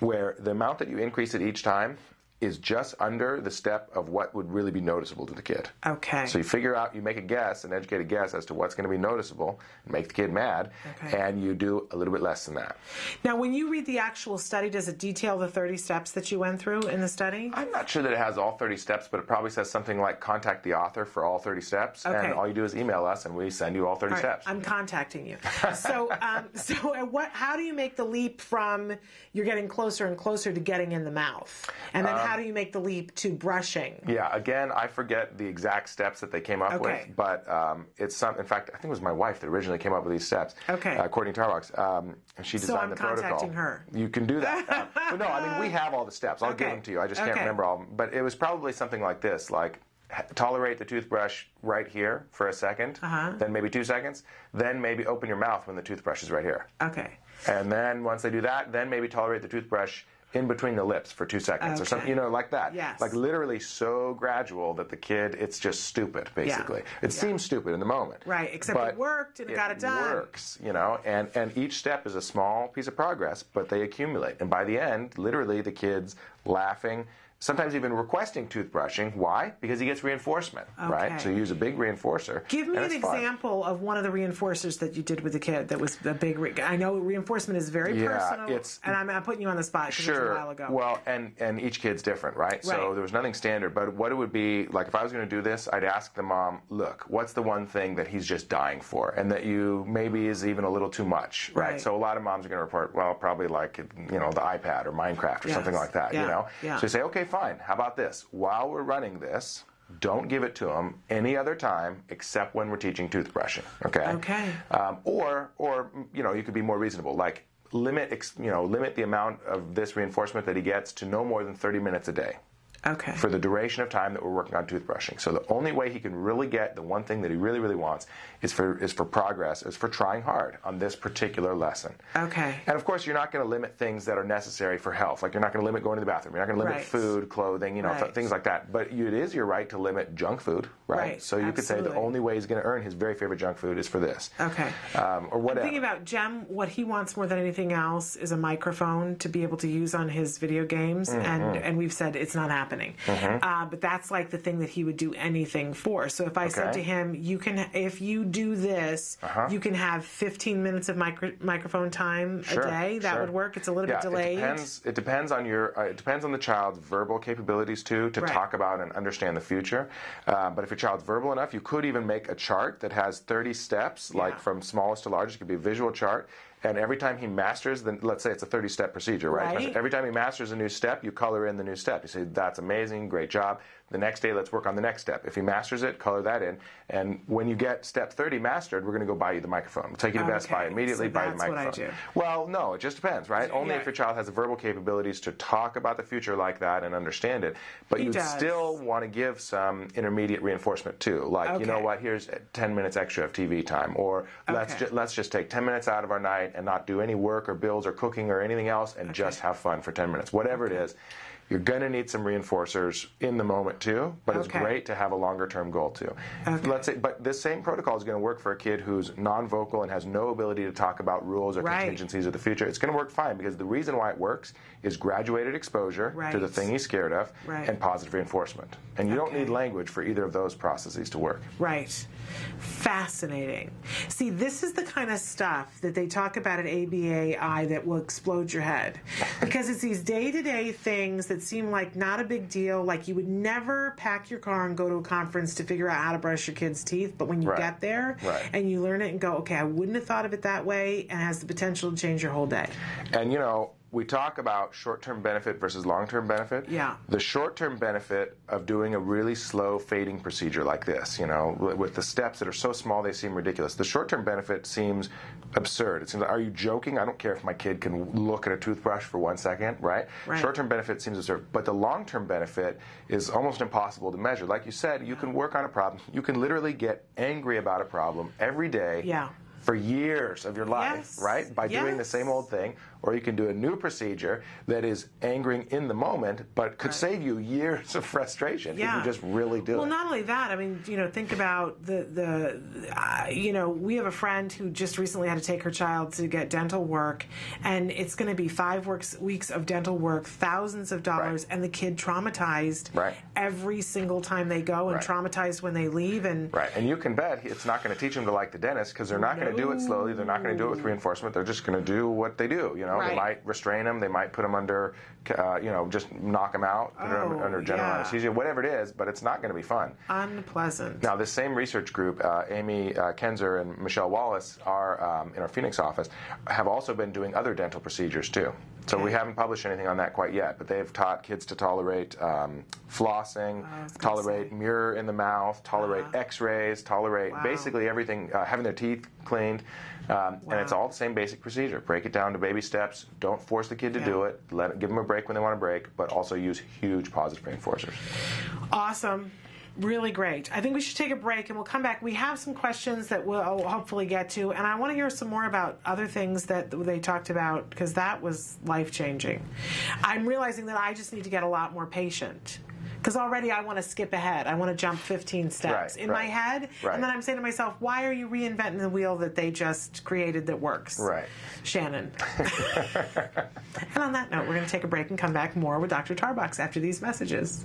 where the amount that you increase it each time is just under the step of what would really be noticeable to the kid. Okay. So you figure out, you make a guess, an educated guess as to what's going to be noticeable, make the kid mad, okay, and you do a little bit less than that. Now, when you read the actual study, does it detail the 30 steps that you went through in the study? I'm not sure that it has all 30 steps, but it probably says something like contact the author for all 30 steps, okay, and all you do is email us, and we send you all 30 all right, steps. I'm contacting you. So, how do you make the leap from you're getting closer and closer to getting in the mouth, and then how do you make the leap to brushing? Yeah, again, I forget the exact steps that they came up okay with, but it's some. In fact, I think it was my wife that originally came up with these steps. Okay. Courtney Tarbox, she designed the protocol. So I'm contacting her. You can do that. But no, I mean we have all the steps. I'll okay give them to you. I just can't okay remember all of them. But it was probably something like this, like tolerate the toothbrush right here for a second, then maybe 2 seconds, then maybe open your mouth when the toothbrush is right here. Okay. And then once they do that, then maybe tolerate the toothbrush in between the lips for 2 seconds okay or something, you know, like that. Yes. Like literally so gradual that the kid, it's just stupid, basically. Yeah. It yeah seems stupid in the moment. Right, except it worked and it got it done. It works, you know, and each step is a small piece of progress, but they accumulate. And by the end, literally the kid's laughing, sometimes even requesting toothbrushing. Why? Because he gets reinforcement, okay, right? So you use a big reinforcer. Give me an example of one of the reinforcers that you did with the kid that was a big... I know reinforcement is very personal, and I'm putting you on the spot because it was a while ago. Well, and each kid's different, right? So there was nothing standard, but what it would be, like if I was going to do this, I'd ask the mom, look, what's the one thing that he's just dying for and that you maybe is even a little too much, right? So a lot of moms are going to report, well, probably like, you know, the iPad or Minecraft or something like that, you know? Yeah. So you say, okay, fine, how about this? While we're running this, don't give it to them any other time except when we're teaching toothbrushing, okay? Okay. Or you know, you could be more reasonable, like limit the amount of this reinforcement that he gets to no more than 30 minutes a day. Okay. For the duration of time that we're working on toothbrushing. So the only way he can really get the one thing that he really, really wants is for progress, is for trying hard on this particular lesson. Okay. And of course, you're not going to limit things that are necessary for health. Like you're not going to limit going to the bathroom. You're not going to limit food, clothing, you know, things like that. But it is your right to limit junk food, right? So you could say the only way he's going to earn his very favorite junk food is for this. Okay. Or whatever. I'm thinking about Jem, what he wants more than anything else is a microphone to be able to use on his video games. Mm-hmm. And we've said it's not happening. Mm-hmm. But that's like the thing that he would do anything for. So if I said to him, if you do this, you can have 15 minutes of microphone time a day. That would work. It's a little bit delayed. It depends on the child's verbal capabilities too to talk about and understand the future. But if your child's verbal enough, you could even make a chart that has 30 steps, like from smallest to largest. It could be a visual chart. And every time he masters, let's say it's a 30-step procedure, right? Every time he masters a new step, you color in the new step. You say, that's amazing, great job. The next day, let's work on the next step. If he masters it, color that in. And when you get step 30 mastered, we're going to go buy you the microphone. We'll take you to Best Buy immediately, buy you the microphone. That's what I do. Well, no, it just depends, right? Only if your child has the verbal capabilities to talk about the future like that and understand it. But you still want to give some intermediate reinforcement, too. Like, you know what, here's 10 minutes extra of TV time. Or let's just take 10 minutes out of our night and not do any work or bills or cooking or anything else and just have fun for 10 minutes. Whatever it is, you're going to need some reinforcers in the moment too, but it's great to have a longer term goal too. Let's say, but this same protocol is going to work for a kid who's non-vocal and has no ability to talk about rules or contingencies of the future. It's going to work fine because the reason why it works is graduated exposure to the thing he's scared of and positive reinforcement. And you don't need language for either of those processes to work. Right. Fascinating. See, this is the kind of stuff that they talk about at ABAI that will explode your head because it's these day-to-day things that seem like not a big deal, like you would never pack your car and go to a conference to figure out how to brush your kid's teeth, but when you get there and you learn it and go, okay, I wouldn't have thought of it that way, and has the potential to change your whole day. And, you know, we talk about short-term benefit versus long-term benefit. Yeah. The short-term benefit of doing a really slow fading procedure like this, you know, with the steps that are so small they seem ridiculous. The short-term benefit seems absurd. It seems like, are you joking? I don't care if my kid can look at a toothbrush for 1 second, right? Short-term benefit seems absurd. But the long-term benefit is almost impossible to measure. Like you said, you can work on a problem. You can literally get angry about a problem every day. Yeah. for years of your life, right, by doing the same old thing, or you can do a new procedure that is angering in the moment, but could save you years of frustration if you just really do it. Well, not only that, I mean, you know, think about the we have a friend who just recently had to take her child to get dental work, and it's going to be 5 weeks of dental work, thousands of dollars, and the kid traumatized every single time they go, and traumatized when they leave. And and you can bet it's not going to teach them to like the dentist, because they're not going to do it slowly. They're not going to do it with reinforcement. They're just going to do what they do. You know, they might restrain them. They might put them under, just knock them out under general anesthesia, whatever it is. But it's not going to be fun. Unpleasant. Now, this same research group, Amy Kenzer and Michelle Wallace, are in our Phoenix office, have also been doing other dental procedures too. So we haven't published anything on that quite yet, but they've taught kids to tolerate flossing, tolerate mirror in the mouth, tolerate x-rays, tolerate basically everything, having their teeth cleaned. And it's all the same basic procedure. Break it down to baby steps. Don't force the kid to do it. Give them a break when they want a break, but also use huge positive reinforcers. Awesome. Really great. I think we should take a break, and we'll come back. We have some questions that we'll hopefully get to, and I want to hear some more about other things that they talked about, because that was life-changing. I'm realizing that I just need to get a lot more patient, because already I want to skip ahead. I want to jump 15 steps in my head, and then I'm saying to myself, why are you reinventing the wheel that they just created that works? Right. Shannon. And on that note, we're going to take a break and come back more with Dr. Tarbox after these messages.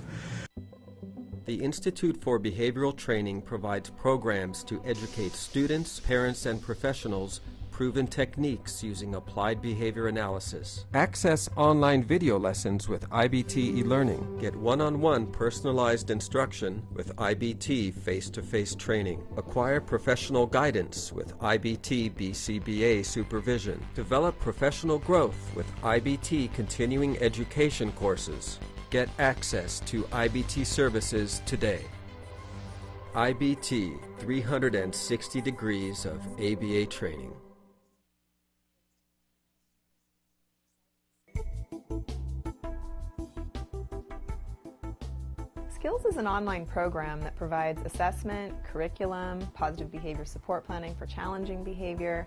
The Institute for Behavioral Training provides programs to educate students, parents, and professionals proven techniques using applied behavior analysis. Access online video lessons with IBT e-learning. Get one-on-one personalized instruction with IBT face-to-face training. Acquire professional guidance with IBT BCBA supervision. Develop professional growth with IBT continuing education courses. Get access to IBT services today. IBT, 360 degrees of ABA training. Skills is an online program that provides assessment, curriculum, positive behavior support planning for challenging behavior,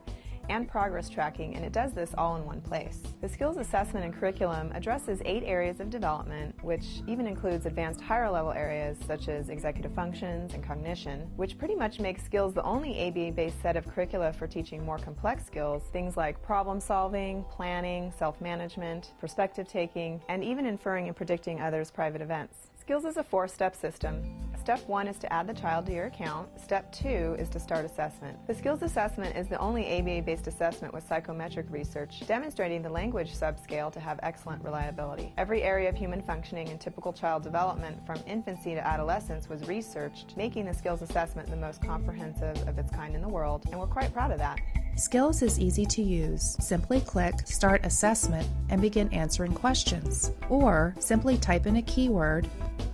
and progress tracking, and it does this all in one place. The Skills Assessment and Curriculum addresses 8 areas of development, which even includes advanced higher-level areas such as executive functions and cognition, which pretty much makes Skills the only ABA-based set of curricula for teaching more complex skills, things like problem-solving, planning, self-management, perspective-taking, and even inferring and predicting others' private events. Skills is a 4-step system. Step 1 is to add the child to your account. Step 2 is to start assessment. The Skills Assessment is the only ABA-based assessment with psychometric research demonstrating the language subscale to have excellent reliability. Every area of human functioning and typical child development from infancy to adolescence was researched, making the Skills Assessment the most comprehensive of its kind in the world, and we're quite proud of that. Skills is easy to use. Simply click Start Assessment and begin answering questions, or simply type in a keyword,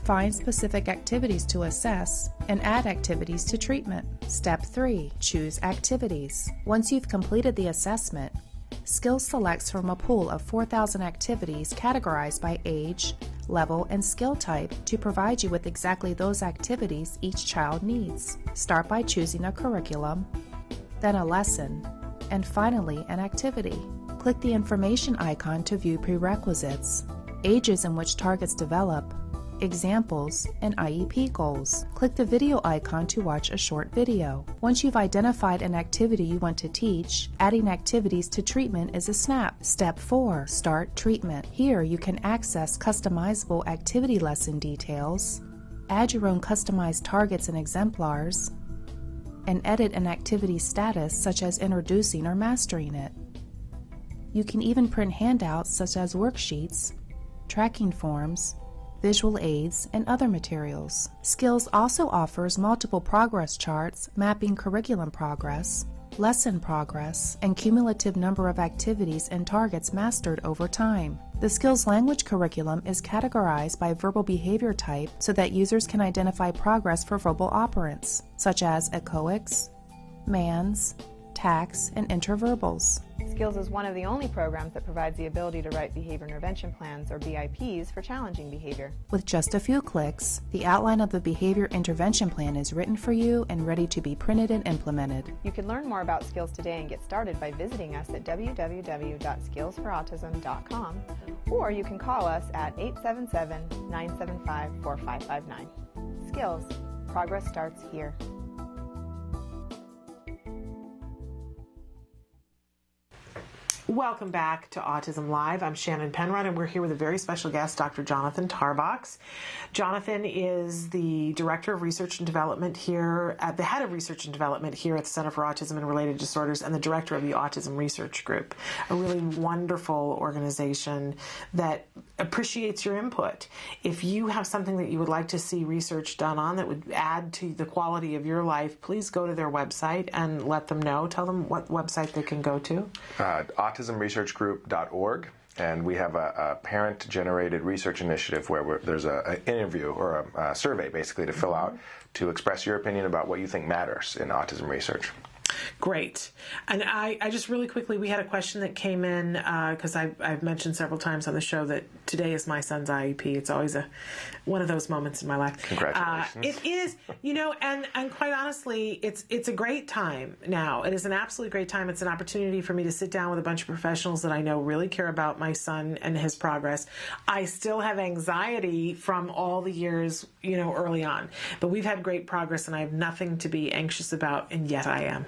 find specific activities to assess, and add activities to treatment. Step 3. Choose activities. Once you've completed the assessment, Skills selects from a pool of 4,000 activities categorized by age, level, and skill type to provide you with exactly those activities each child needs. Start by choosing a curriculum, then a lesson, and finally an activity. Click the information icon to view prerequisites, ages in which targets develop, examples, and IEP goals. Click the video icon to watch a short video. Once you've identified an activity you want to teach, adding activities to treatment is a snap. Step 4. Start treatment. Here you can access customizable activity lesson details, add your own customized targets and exemplars, and edit an activity status such as introducing or mastering it. You can even print handouts such as worksheets, tracking forms, visual aids, and other materials. Skills also offers multiple progress charts mapping curriculum progress, lesson progress, and cumulative number of activities and targets mastered over time. The Skills language curriculum is categorized by verbal behavior type so that users can identify progress for verbal operants, such as echoics, mans, tax, and interverbals. Skills is one of the only programs that provides the ability to write behavior intervention plans, or BIPs, for challenging behavior. With just a few clicks, the outline of the behavior intervention plan is written for you and ready to be printed and implemented. You can learn more about Skills today and get started by visiting us at www.skillsforautism.com, or you can call us at 877-975-4559. Skills. Progress starts here. Welcome back to Autism Live. I'm Shannon Penrod, and we're here with a very special guest, Dr. Jonathan Tarbox. Jonathan is the Director of Research and Development here, at the Head of Research and Development here at the Center for Autism and Related Disorders, and the Director of the Autism Research Group, a really wonderful organization that appreciates your input. If you have something that you would like to see research done on that would add to the quality of your life, please go to their website and let them know. Tell them what website they can go to. AutismResearchGroup.org, and we have a parent-generated research initiative where there's an interview or a survey, basically, to fill out to express your opinion about what you think matters in autism research. Great. And I just really quickly, we had a question that came in because I've mentioned several times on the show that today is my son's IEP. It's always one of those moments in my life. Congratulations. It is, and quite honestly, it's a great time now. It is an absolutely great time. It's an opportunity for me to sit down with a bunch of professionals that I know really care about my son and his progress. I still have anxiety from all the years, early on, but we've had great progress and I have nothing to be anxious about, and yet I am.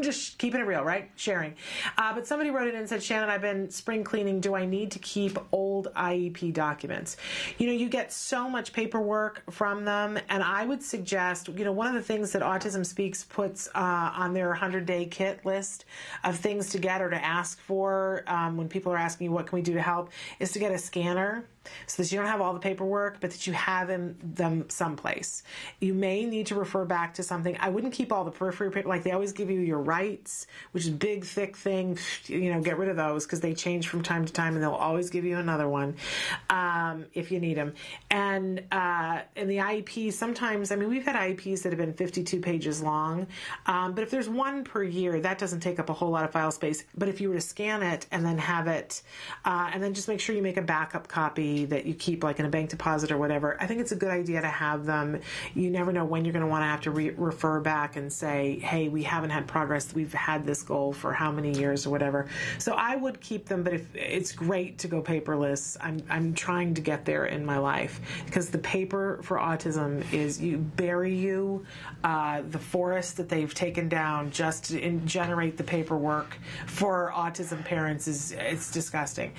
Just keeping it real, right? Sharing. But somebody wrote it in and said, Shannon, I've been spring cleaning. Do I need to keep old IEP documents? You get so much paperwork from them. And I would suggest, one of the things that Autism Speaks puts on their 100-day kit list of things to get or to ask for when people are asking you what can we do to help is to get a scanner, so that you don't have all the paperwork, but that you have them someplace. You may need to refer back to something. I wouldn't keep all the periphery paper. Like, they always give you your rights, which is a big, thick thing. Get rid of those because they change from time to time, and they'll always give you another one if you need them. And the IEP, sometimes, we've had IEPs that have been 52 pages long, but if there's one per year, that doesn't take up a whole lot of file space. But if you were to scan it and then have it, and then just make sure you make a backup copy that you keep, like in a bank deposit or whatever, I think it's a good idea to have them. You never know when you're going to want to have to refer back and say, hey, we haven't had progress. We've had this goal for how many years or whatever. So I would keep them, but it's great to go paperless. I'm trying to get there in my life because the paper for autism is you bury you, the forest that they've taken down just to generate the paperwork for autism parents it's disgusting.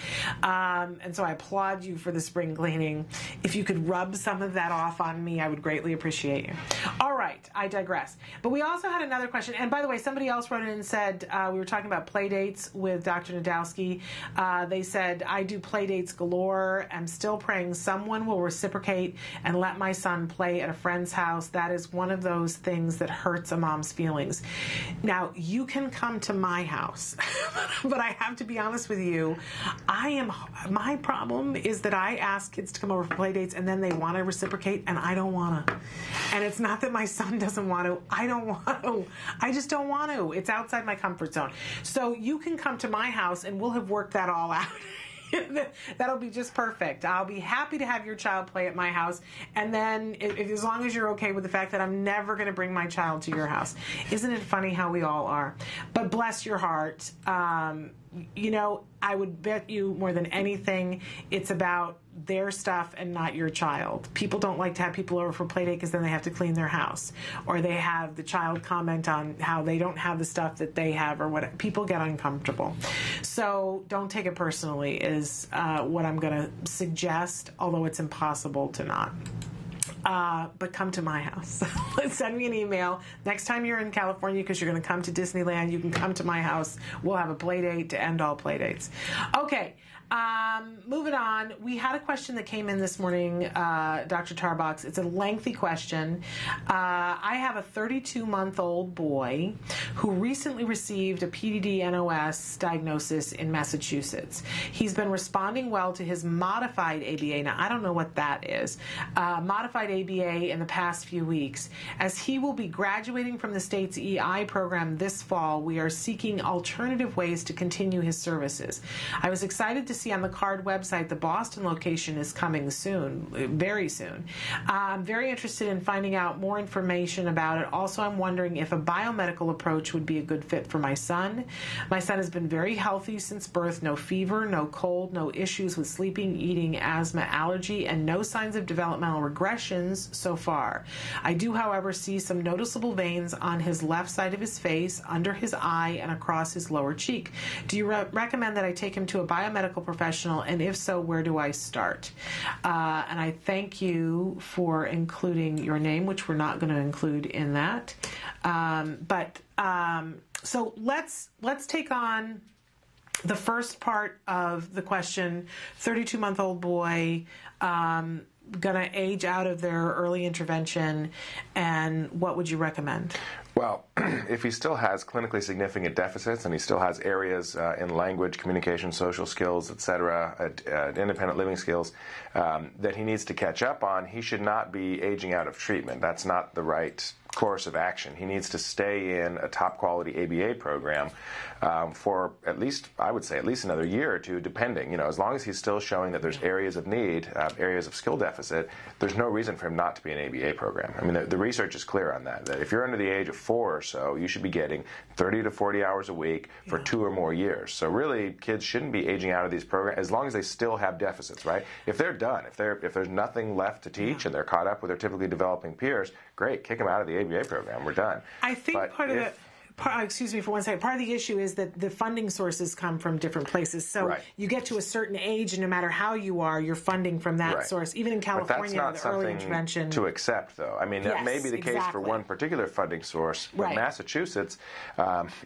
And so I applaud you for the spring cleaning. If you could rub some of that off on me, I would greatly appreciate you. All right, I digress. But we also had another question. And by the way, somebody else wrote in and said, we were talking about play dates with Dr. Najdowski. They said, I do play dates galore. I'm still praying someone will reciprocate and let my son play at a friend's house. That is one of those things that hurts a mom's feelings. Now, you can come to my house, but I have to be honest with you. My problem is that I ask kids to come over for play dates and then they want to reciprocate and I don't want to. And it's not that my son doesn't want to. I don't want to. I just don't want to. It's outside my comfort zone. So you can come to my house and we'll have worked that all out. That'll be just perfect. I'll be happy to have your child play at my house. And then as long as you're okay with the fact that I'm never going to bring my child to your house. Isn't it funny how we all are? But bless your heart. I would bet you more than anything it's about their stuff and not your child. People don't like to have people over for playdate because then they have to clean their house, or they have the child comment on how they don't have the stuff that they have, or what. People get uncomfortable. So don't take it personally is what I'm going to suggest, although it's impossible to not. But come to my house. Send me an email. Next time you're in California, because you're going to come to Disneyland, you can come to my house. We'll have a play date to end all play dates. Okay. Moving on, we had a question that came in this morning, Dr. Tarbox. It's a lengthy question. I have a 32-month-old boy who recently received a PDD-NOS diagnosis in Massachusetts. He's been responding well to his modified ABA. Now, I don't know what that is. Modified ABA in the past few weeks. As he will be graduating from the state's EI program this fall, we are seeking alternative ways to continue his services. I was excited to see on the CARD website the Boston location is coming soon, very soon. I'm very interested in finding out more information about it. Also, I'm wondering if a biomedical approach would be a good fit for my son. My son has been very healthy since birth, no fever, no cold, no issues with sleeping, eating, asthma, allergy, and no signs of developmental regressions so far. I do, however, see some noticeable veins on his left side of his face, under his eye, and across his lower cheek. Do you recommend that I take him to a biomedical professional, and if so, where do I start? And I thank you for including your name, which we're not going to include in that. So let's take on the first part of the question. 32-month-old boy, going to age out of their early intervention, and what would you recommend? Well, if he still has clinically significant deficits and he still has areas in language, communication, social skills, etc., independent living skills that he needs to catch up on, he should not be aging out of treatment. That's not the right course of action. He needs to stay in a top-quality ABA program for at least, I would say, at least another year or two, depending. You know, as long as he's still showing that there's areas of need, areas of skill deficit, there's no reason for him not to be in an ABA program. I mean, the research is clear on that, that if you're under the age of 4 or so, you should be getting 30 to 40 hours a week for 2 or more years. So really, kids shouldn't be aging out of these programs as long as they still have deficits, right? If they're done, if there's nothing left to teach and they're caught up with their typically developing peers, great, kick them out of the ABA program. We're done. I think excuse me for one second. Part of the issue is that the funding sources come from different places. So you get to a certain age, and no matter how you are, you're funding from that source. Even in California, but that's not the early intervention to accept, though. I mean, that may be the case for one particular funding source, but Massachusetts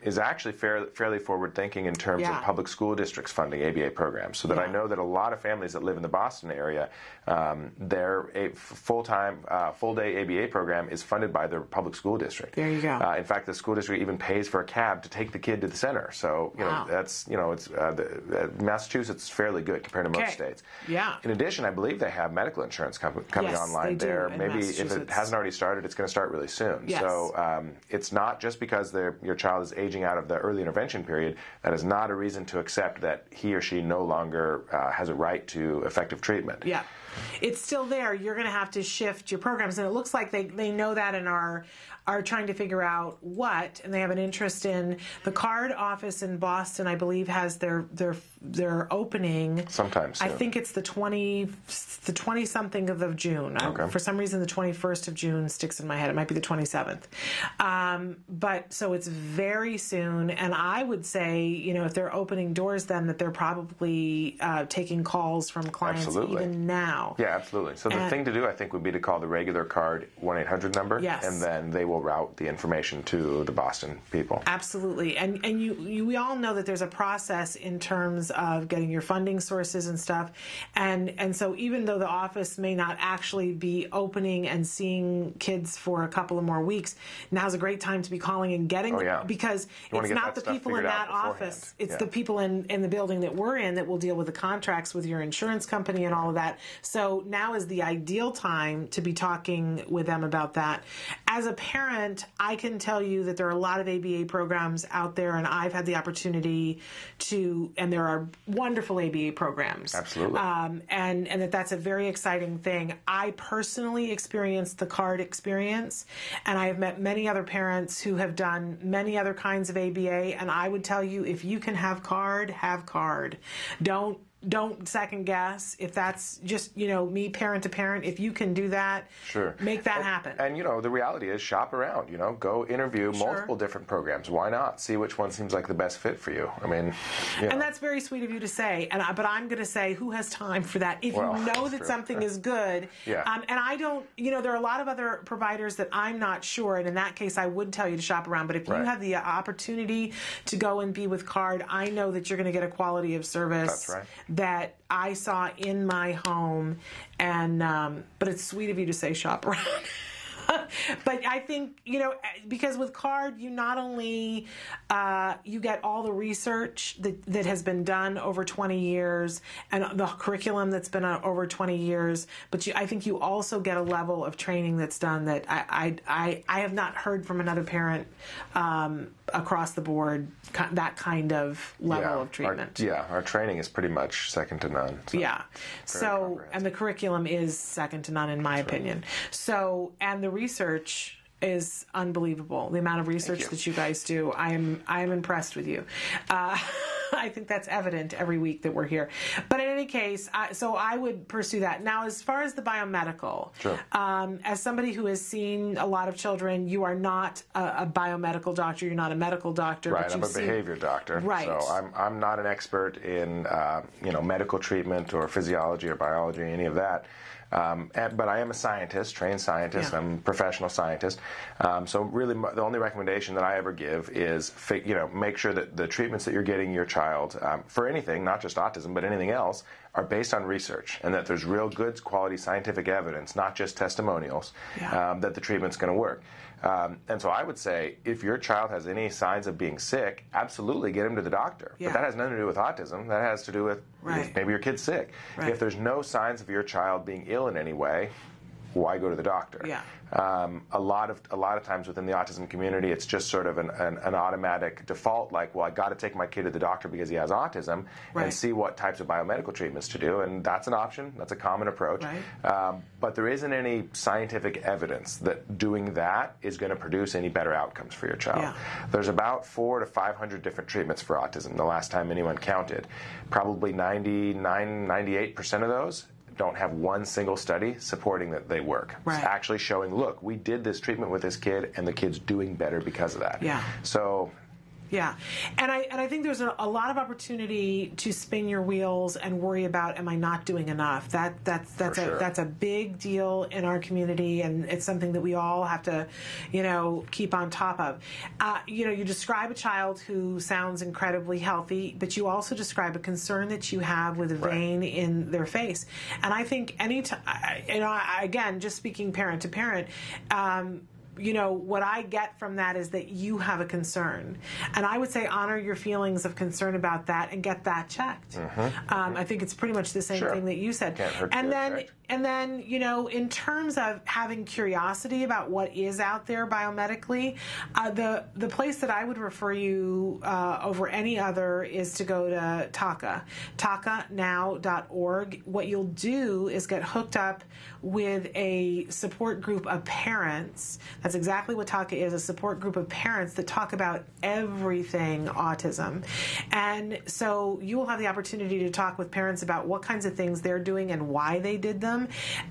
is actually fairly forward-thinking in terms of public school districts funding ABA programs. So that I know that a lot of families that live in the Boston area, their full-time, full-day ABA program is funded by their public school district. There you go. In fact, the school district even pays for a cab to take the kid to the center. So, you know, that's, you know, it's Massachusetts is fairly good compared to most states. Yeah. In addition, I believe they have medical insurance coming online there. Maybe if it hasn't already started, it's going to start really soon. Yes. So it's not just because your child is aging out of the early intervention period, that is not a reason to accept that he or she no longer has a right to effective treatment. Yeah. It's still there. You're going to have to shift your programs. And it looks like they know that and are trying to figure out what. And they have an interest in the CARD office in Boston, I believe, has their opening. Sometimes. I think it's the 20-something of June. Okay. For some reason, the 21st of June sticks in my head. It might be the 27th. But so it's very soon. And I would say, you know, if they're opening doors then, that they're probably taking calls from clients even now. Yeah, absolutely. So the thing to do, I think, would be to call the regular CARD 1-800 number, and then they will route the information to the Boston people. Absolutely. And we all know that there's a process in terms of getting your funding sources and stuff. And so even though the office may not actually be opening and seeing kids for a couple of more weeks, now's a great time to be calling and getting because it's not the people in that office. It's the people in the building that we're in that will deal with the contracts with your insurance company and all of that. So now is the ideal time to be talking with them about that. As a parent, I can tell you that there are a lot of ABA programs out there, and I've had the opportunity to, and there are wonderful ABA programs. Absolutely. And that's a very exciting thing. I personally experienced the CARD experience, and I have met many other parents who have done many other kinds of ABA, and I would tell you, if you can have CARD, have CARD. Don't second guess. If that's just, you know, me parent to parent, if you can do that, make that happen. And, you know, the reality is shop around, you know, go interview multiple different programs. Why not? See which one seems like the best fit for you. I mean, you know. And that's very sweet of you to say, but I'm going to say, who has time for that? If you know that something is good, and I don't, you know, there are a lot of other providers that I'm not sure, and in that case, I would tell you to shop around, but if you have the opportunity to go and be with CARD, I know that you're going to get a quality of service. That's right. that I saw in my home. And but it's sweet of you to say shop around. But I think, you know, because with CARD, you not only, you get all the research that has been done over 20 years and the curriculum that's been over 20 years, but I think you also get a level of training that's done that I have not heard from another parent across the board, that kind of level of treatment. Our training is pretty much second to none. So yeah. So, and the curriculum is second to none in my opinion. Right. So, and the research is unbelievable. The amount of research that you guys do, I am impressed with you. I think that's evident every week that we're here. But in any case, so I would pursue that. Now, as far as the biomedical, as somebody who has seen a lot of children, you are not a biomedical doctor. You're not a medical doctor. Right. But I'm a behavior doctor. Right. So I'm not an expert in medical treatment or physiology or biology, any of that. But I am a scientist, trained scientist. Yeah. I'm a professional scientist. So really, the only recommendation that I ever give is, make sure that the treatments that you're getting your child for anything, not just autism, but anything else, are based on research, and that there's real good quality scientific evidence, not just testimonials, that the treatment's going to work. And so I would say, if your child has any signs of being sick, absolutely get him to the doctor. Yeah. But that has nothing to do with autism. That has to do with maybe your kid's sick. Right. If there's no signs of your child being ill in any way, why go to the doctor? Yeah. A lot of times within the autism community, it's just sort of an automatic default, like, well, I got to take my kid to the doctor because he has autism and see what types of biomedical treatments to do. And that's an option. That's a common approach. Right. But there isn't any scientific evidence that doing that is going to produce any better outcomes for your child. Yeah. There's about 400 to 500 different treatments for autism the last time anyone counted. Probably 98% of those don't have one single study supporting that they work. Right. It's actually showing, look, we did this treatment with this kid, and the kid's doing better because of that. Yeah. So. Yeah. And I think there's a lot of opportunity to spin your wheels and worry about, am I not doing enough? That's a big deal in our community, and it's something that we all have to, keep on top of. You describe a child who sounds incredibly healthy, but you also describe a concern that you have with a vein in their face. And I think again, just speaking parent to parent, what I get from that is that you have a concern. And I would say honor your feelings of concern about that and get that checked. Mm-hmm. I think it's pretty much the same thing that you said. Can't hurt and then checked. And then, in terms of having curiosity about what is out there biomedically, the place that I would refer you over any other is to go to TACA, TACAnow.org. What you'll do is get hooked up with a support group of parents. That's exactly what TACA is, a support group of parents that talk about everything autism. And so you will have the opportunity to talk with parents about what kinds of things they're doing and why they did them.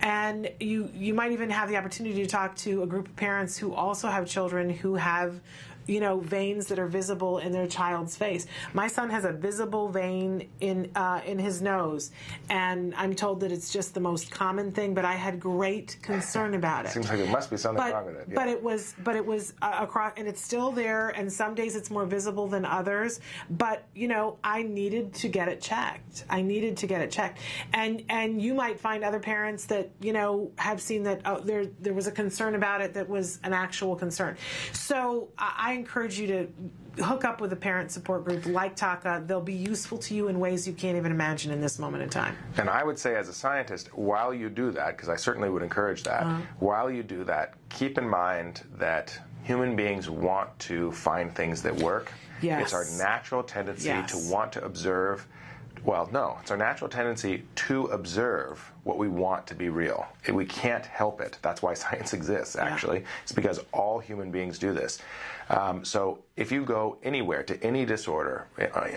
And you might even have the opportunity to talk to a group of parents who also have children who have veins that are visible in their child's face. My son has a visible vein in his nose, and I'm told that it's just the most common thing. But I had great concern about it. Seems like there must be something wrong with it. Yeah. But it was across, and it's still there. And some days it's more visible than others. But I needed to get it checked. And you might find other parents that have seen that there was a concern about it that was an actual concern. So I encourage you to hook up with a parent support group like TACA. They'll be useful to you in ways you can't even imagine in this moment in time. And I would say, as a scientist, while you do that, because I certainly would encourage that, while you do that, keep in mind that human beings want to find things that work. Yes. It's our natural tendency to want to observe. Well, no, it's our natural tendency to observe what we want to be real. We can't help it. That's why science exists, actually. Yeah. It's because all human beings do this. So if you go anywhere to any disorder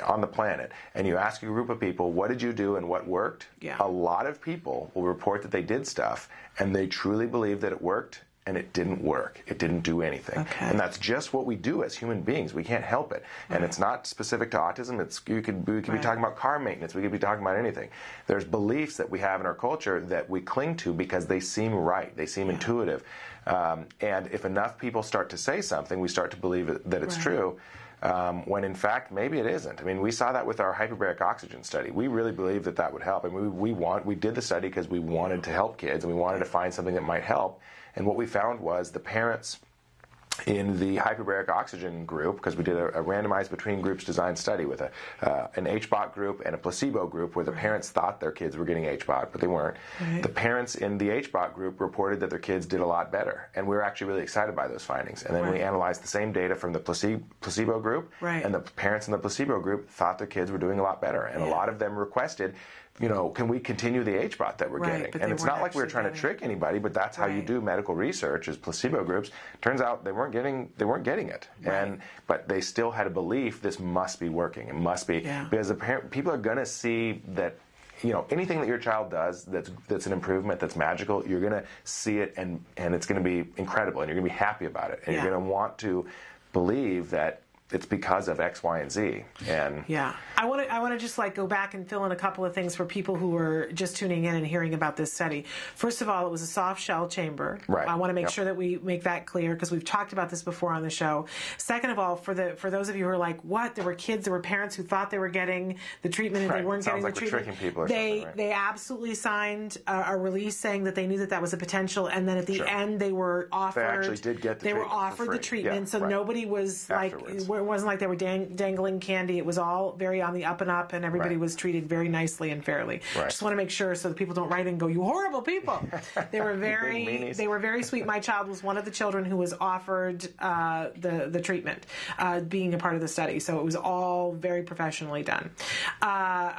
on the planet and you ask a group of people, what did you do and what worked? Yeah. A lot of people will report that they did stuff and they truly believe that it worked. And it didn't work. It didn't do anything. Okay. And that's just what we do as human beings. We can't help it. And it's not specific to autism. It's we could be talking about car maintenance. We could be talking about anything. There's beliefs that we have in our culture that we cling to because they seem right. They seem intuitive. And if enough people start to say something, we start to believe that it's true. when in fact maybe it isn't. I mean, we saw that with our hyperbaric oxygen study. We really believed that that would help, and we did the study because we wanted to help kids and we wanted to find something that might help. And what we found was the parents in the hyperbaric oxygen group, because we did a randomized between groups design study with an HBOT group and a placebo group where the parents thought their kids were getting HBOT, but they weren't. Right. The parents in the HBOT group reported that their kids did a lot better, and we were actually really excited by those findings. And then we analyzed the same data from the placebo group, and the parents in the placebo group thought their kids were doing a lot better, and a lot of them requested, you know, can we continue the HBOT that we're getting? And it's not like we were trying to trick anybody, but that's how you do medical research, is placebo groups. Turns out they weren't getting it. But they still had a belief this must be working. It must be, because the people are going to see that, you know, anything that your child does that's an improvement, that's magical, you're going to see it, and it's going to be incredible, and you're going to be happy about it, and you're going to want to believe that it's because of X, Y, and Z. And I want to just like go back and fill in a couple of things for people who were just tuning in and hearing about this study. First of all, it was a soft shell chamber. Right. I want to make sure that we make that clear, because we've talked about this before on the show. Second of all, for those of you who are like, what? There were kids, there were parents who thought they were getting the treatment and they weren't getting the treatment. Sounds like we're tricking people or something, right? They absolutely signed a release saying that they knew that that was a potential, and then at the end they were offered. They actually did get the treatment. They were offered the treatment, so nobody was like. It wasn't like they were dangling candy. It was all very on the up and up, and everybody was treated very nicely and fairly. Right. Just want to make sure so that people don't write in and go, "You horrible people." They were very, sweet. My child was one of the children who was offered the treatment, being a part of the study. So it was all very professionally done.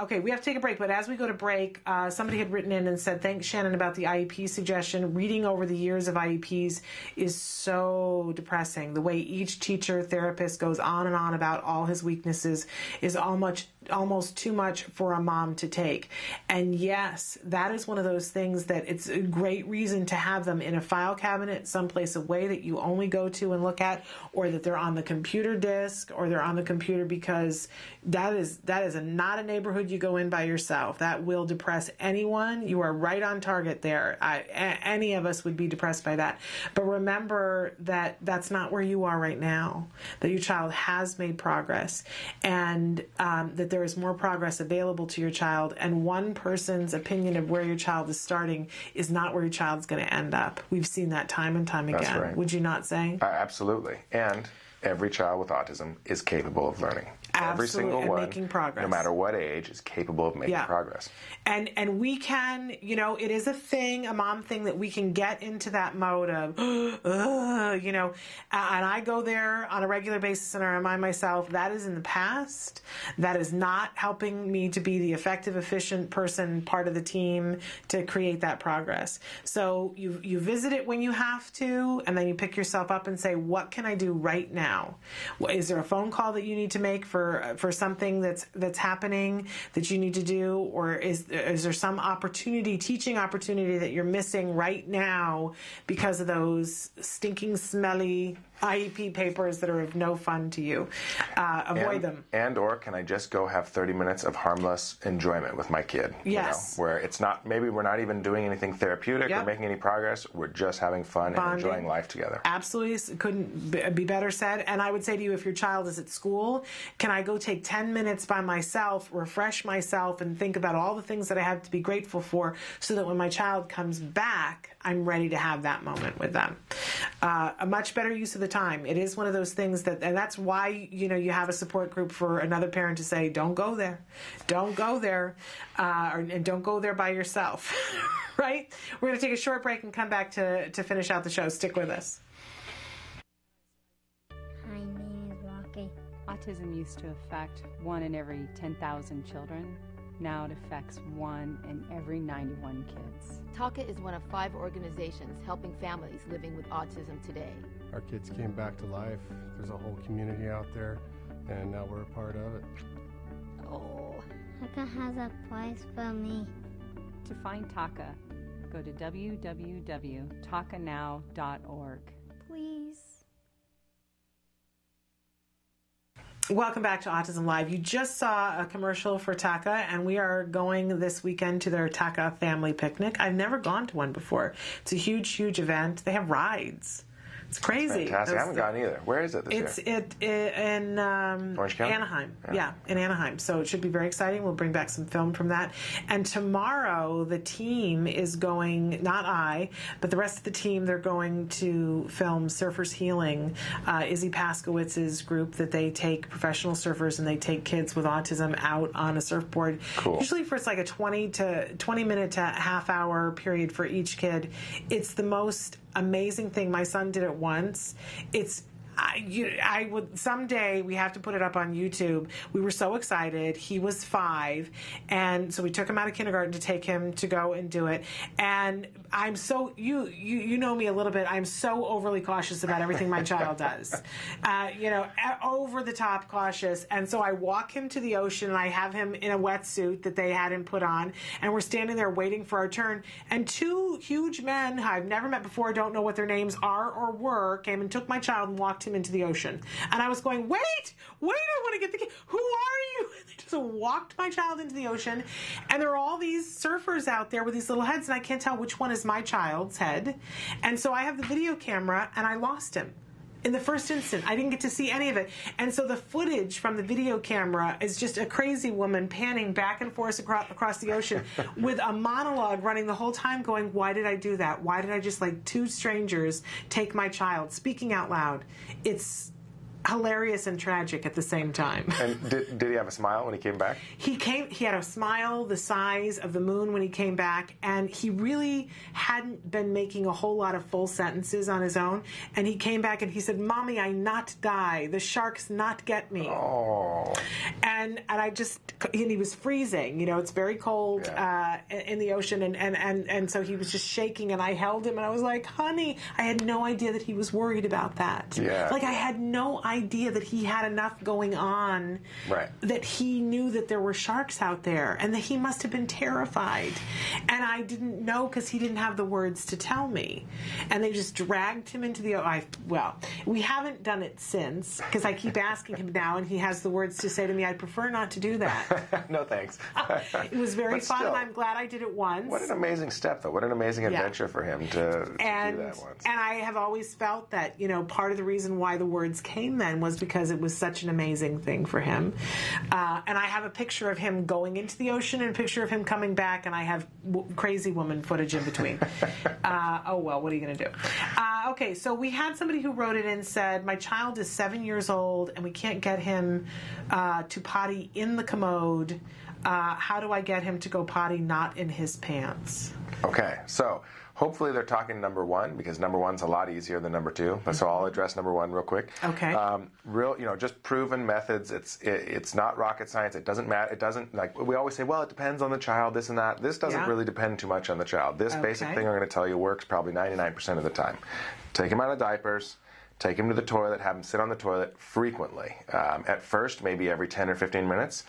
Okay, we have to take a break, but as we go to break, somebody had written in and said, "Thanks, Shannon, about the IEP suggestion. Reading over the years of IEPs is so depressing. The way each teacher, therapist goes on and on about all his weaknesses is almost too much for a mom to take." And yes, that is one of those things that it's a great reason to have them in a file cabinet, someplace away that you only go to and look at, or that they're on the computer disk, or they're on the computer, because that is not a neighborhood you go in by yourself. That will depress anyone. You are right on target there. Any of us would be depressed by that. But remember that that's not where you are right now, that your child has made progress, and that there is more progress available to your child, and one person's opinion of where your child is starting is not where your child's going to end up. We've seen that time and time again. That's right. Would you not say? Absolutely. And every child with autism is capable of learning. Absolutely. Every single one, making progress, no matter what age, is capable of making progress. And we can, you know, it is a thing, a mom thing, that we can get into that mode of, you know, and I go there on a regular basis and I remind myself that is in the past. That is not helping me to be the effective, efficient person, part of the team to create that progress. So you visit it when you have to, and then you pick yourself up and say, what can I do right now? Is there a phone call that you need to make for something that's happening that you need to do, or is there some teaching opportunity that you're missing right now because of those stinking, smelly IEP papers that are of no fun to you? Avoid them. And or can I just go have 30 minutes of harmless enjoyment with my kid? Yes. You know, where it's not, maybe we're not even doing anything therapeutic or making any progress. We're just having fun and enjoying life together. Absolutely. Couldn't be better said. And I would say to you, if your child is at school, can I go take 10 minutes by myself, refresh myself, and think about all the things that I have to be grateful for, so that when my child comes back, I'm ready to have that moment with them. A much better use of the time. It is one of those things that, and that's why, you know, you have a support group for another parent to say, don't go there, and don't go there by yourself, right? We're going to take a short break and come back to finish out the show. Stick with us. Hi, my name is Rocky. Autism used to affect 1 in every 10,000 children. Now it affects 1 in every 91 kids. TACA is one of 5 organizations helping families living with autism today. Our kids came back to life. There's a whole community out there, and now we're a part of it. Oh, TACA has a place for me. To find TACA, go to www.tacanow.org. Please. Welcome back to Autism Live. You just saw a commercial for TACA, and we are going this weekend to their TACA family picnic. I've never gone to one before. It's a huge, huge event. They have rides. It's crazy. Fantastic. I haven't gone either. Where is it this year? It's in Orange County? Anaheim. Yeah, in Anaheim. So it should be very exciting. We'll bring back some film from that. And tomorrow the team is going, not I, but the rest of the team, they're going to film Surfers Healing, Izzy Paskowitz's group that they take professional surfers and they take kids with autism out on a surfboard. Cool. Usually for it's like a 20 minute to half hour period for each kid. It's the most amazing thing. My son did it once. I would someday we have to put it up on YouTube. We were so excited. He was 5, and so we took him out of kindergarten to take him to go and do it. And I'm so you know me a little bit. I'm so overly cautious about everything my child does. Over the top cautious. And so I walk him to the ocean, and I have him in a wetsuit that they had him put on, and we're standing there waiting for our turn. And two huge men I've never met before, don't know what their names are or were, came and took my child and walked him into the ocean. And I was going, wait, I want to get the kid. Who are you? And they just walked my child into the ocean. And there are all these surfers out there with these little heads, and I can't tell which one is my child's head. And so I have the video camera, and I lost him. In the first instant, I didn't get to see any of it. And so the footage from the video camera is just a crazy woman panning back and forth across the ocean with a monologue running the whole time going, why did I do that? Why did I just like two strangers take my child speaking out loud? It's hilarious and tragic at the same time. And did he have a smile when he came back? He had a smile the size of the moon when he came back, and he really hadn't been making a whole lot of full sentences on his own. And he came back and he said, Mommy, I not die. The sharks not get me. Oh. And I just, and he was freezing. You know, it's very cold in the ocean. And so he was just shaking, and I held him, and I was like, honey, I had no idea that he was worried about that. Yeah. Like I had no idea that he had enough going on, right, that he knew that there were sharks out there, and that he must have been terrified, and I didn't know because he didn't have the words to tell me, and they just dragged him into the we haven't done it since because I keep asking him now, and he has the words to say to me, I'd prefer not to do that. No thanks. It was very fun, and I'm glad I did it once. What an amazing step though, what an amazing adventure for him to do that once. And I have always felt that, you know, part of the reason why the words came then was because it was such an amazing thing for him. And I have a picture of him going into the ocean and a picture of him coming back, and I have crazy woman footage in between. What are you going to do? Okay, so we had somebody who wrote it and said, my child is 7 years old, and we can't get him to potty in the commode. How do I get him to go potty not in his pants? Okay, so hopefully they're talking number one, because number one's a lot easier than number two. So I'll address number one real quick. Okay. Just proven methods. It's not rocket science. It doesn't matter. It doesn't, like we always say, well, it depends on the child, this and that. This doesn't really depend too much on the child. This basic thing I'm going to tell you works probably 99% of the time. Take him out of diapers. Take him to the toilet. Have him sit on the toilet frequently. At first, maybe every 10 or 15 minutes.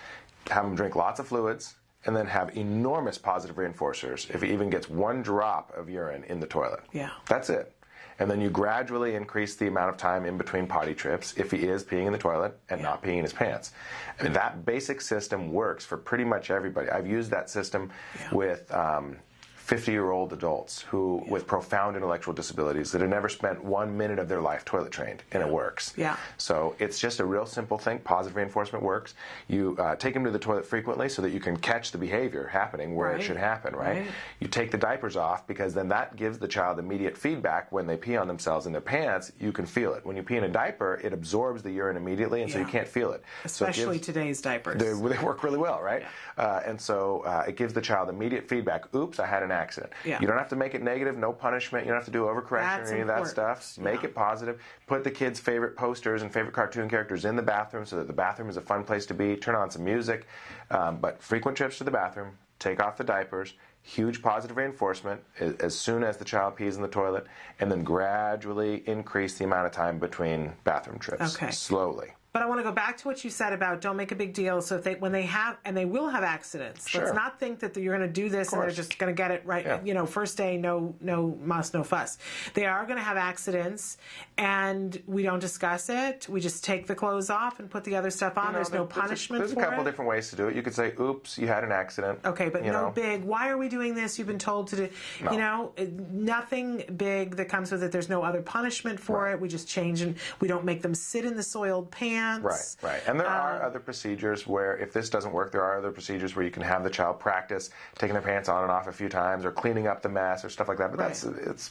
Have him drink lots of fluids. And then have enormous positive reinforcers if he even gets one drop of urine in the toilet. Yeah. That's it. And then you gradually increase the amount of time in between potty trips if he is peeing in the toilet and not peeing in his pants. I mean, that basic system works for pretty much everybody. I've used that system with 50-year-old adults who with profound intellectual disabilities that have never spent 1 minute of their life toilet trained, and it works. Yeah. So it's just a real simple thing. Positive reinforcement works. You take them to the toilet frequently so that you can catch the behavior happening where it should happen, right? You take the diapers off, because then that gives the child immediate feedback. When they pee on themselves in their pants, you can feel it. When you pee in a diaper, it absorbs the urine immediately, and so you can't feel it. Especially so today's diapers. They work really well, right? Yeah. And so it gives the child immediate feedback. Oops, I had an accident. Yeah. You don't have to make it negative, no punishment. You don't have to do overcorrection or any of that stuff. Make it positive. Put the kids' favorite posters and favorite cartoon characters in the bathroom so that the bathroom is a fun place to be. Turn on some music. But frequent trips to the bathroom. Take off the diapers. Huge positive reinforcement as soon as the child pees in the toilet. And then gradually increase the amount of time between bathroom trips. Okay. Slowly. But I want to go back to what you said about don't make a big deal. So if they, when they have, and they will have accidents, sure. Let's not think that you're going to do this and they're just going to get it right. Yeah. You know, first day, no muss, no fuss. They are going to have accidents, and we don't discuss it. We just take the clothes off and put the other stuff on. You know, there's no punishment. There's a couple different ways to do it. You could say, "Oops, you had an accident." Okay, but no big. Why are we doing this? You've been told to do. No. You know, nothing big that comes with it. There's no other punishment for it. We just change, and we don't make them sit in the soiled pants. Right. And there are other procedures where, if this doesn't work, there are other procedures where you can have the child practice taking their pants on and off a few times, or cleaning up the mess, or stuff like that. But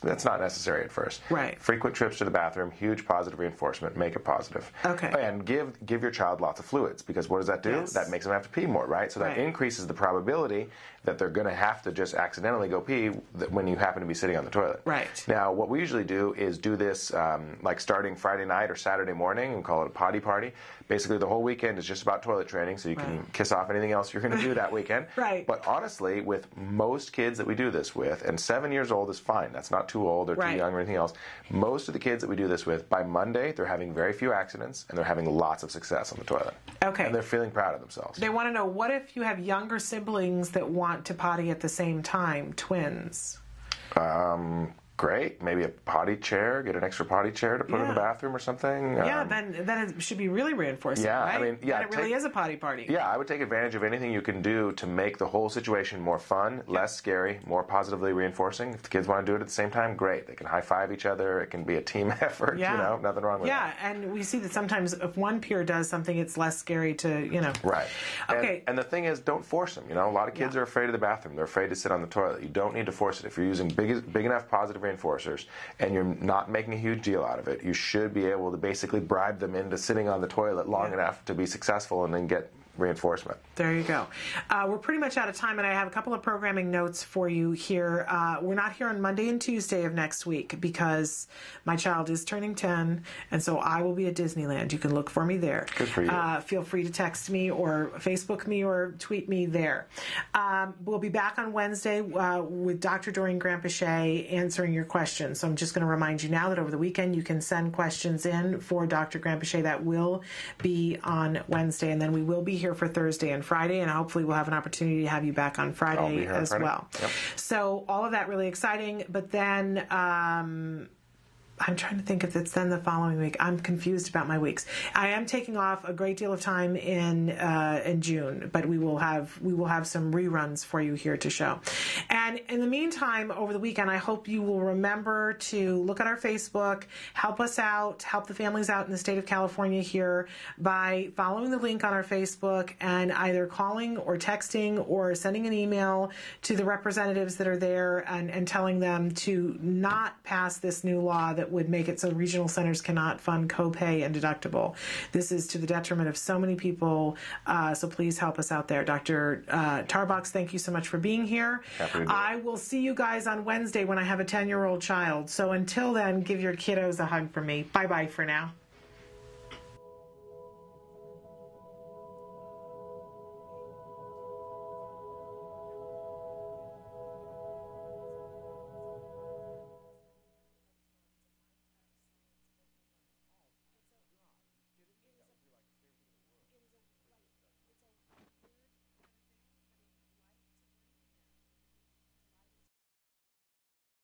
that's not necessary at first. Right. Frequent trips to the bathroom, huge positive reinforcement. Make it positive. Okay. And give your child lots of fluids, because what does that do? Yes. That makes them have to pee more, right? So that increases the probability that they're going to have to just accidentally go pee when you happen to be sitting on the toilet. Right. Now, what we usually do is do this like starting Friday night or Saturday morning, and call it a potty party. Basically, the whole weekend is just about toilet training, so you can kiss off anything else you're going to do that weekend. Right. But honestly, with most kids that we do this with, and 7 years old is fine. That's not too old or too young or anything else. Most of the kids that we do this with, by Monday, they're having very few accidents, and they're having lots of success on the toilet. Okay. And they're feeling proud of themselves. They want to know, what if you have younger siblings that want to potty at the same time, twins? Great. Maybe a potty chair. Get an extra potty chair to put in the bathroom or something. Yeah, then it should be really reinforcing, right? I mean, then it really is a potty party. Yeah, I would take advantage of anything you can do to make the whole situation more fun, less scary, more positively reinforcing. If the kids want to do it at the same time, great. They can high-five each other. It can be a team effort, nothing wrong with that. Yeah, and we see that sometimes if one peer does something, it's less scary to, Right. Okay. And the thing is, don't force them, A lot of kids are afraid of the bathroom. They're afraid to sit on the toilet. You don't need to force it. If you're using big enough positive reinforcers and you're not making a huge deal out of it, you should be able to basically bribe them into sitting on the toilet long enough to be successful and then get reinforcement. There you go. We're pretty much out of time, and I have a couple of programming notes for you here. We're not here on Monday and Tuesday of next week because my child is turning 10, and so I will be at Disneyland. You can look for me there. Good for you. Feel free to text me or Facebook me or tweet me there. We'll be back on Wednesday with Dr. Doreen Granpeesheh answering your questions. So I'm just going to remind you now that over the weekend you can send questions in for Dr. Granpeesheh. That will be on Wednesday, and then we will be here for Thursday and Friday, and hopefully we'll have an opportunity to have you back on Friday as well. Yep. So all of that really exciting, but then I'm trying to think if it's then the following week. I'm confused about my weeks. I am taking off a great deal of time in June, but we will have some reruns for you here to show. And in the meantime, over the weekend, I hope you will remember to look at our Facebook, help us out, help the families out in the state of California here by following the link on our Facebook and either calling or texting or sending an email to the representatives that are there and telling them to not pass this new law that would make it so regional centers cannot fund copay and deductible. This is to the detriment of so many people, so please help us out there. Dr. Tarbox, thank you so much for being here. I will see you guys on Wednesday when I have a 10-year-old child. So until then, give your kiddos a hug from me. Bye-bye for now.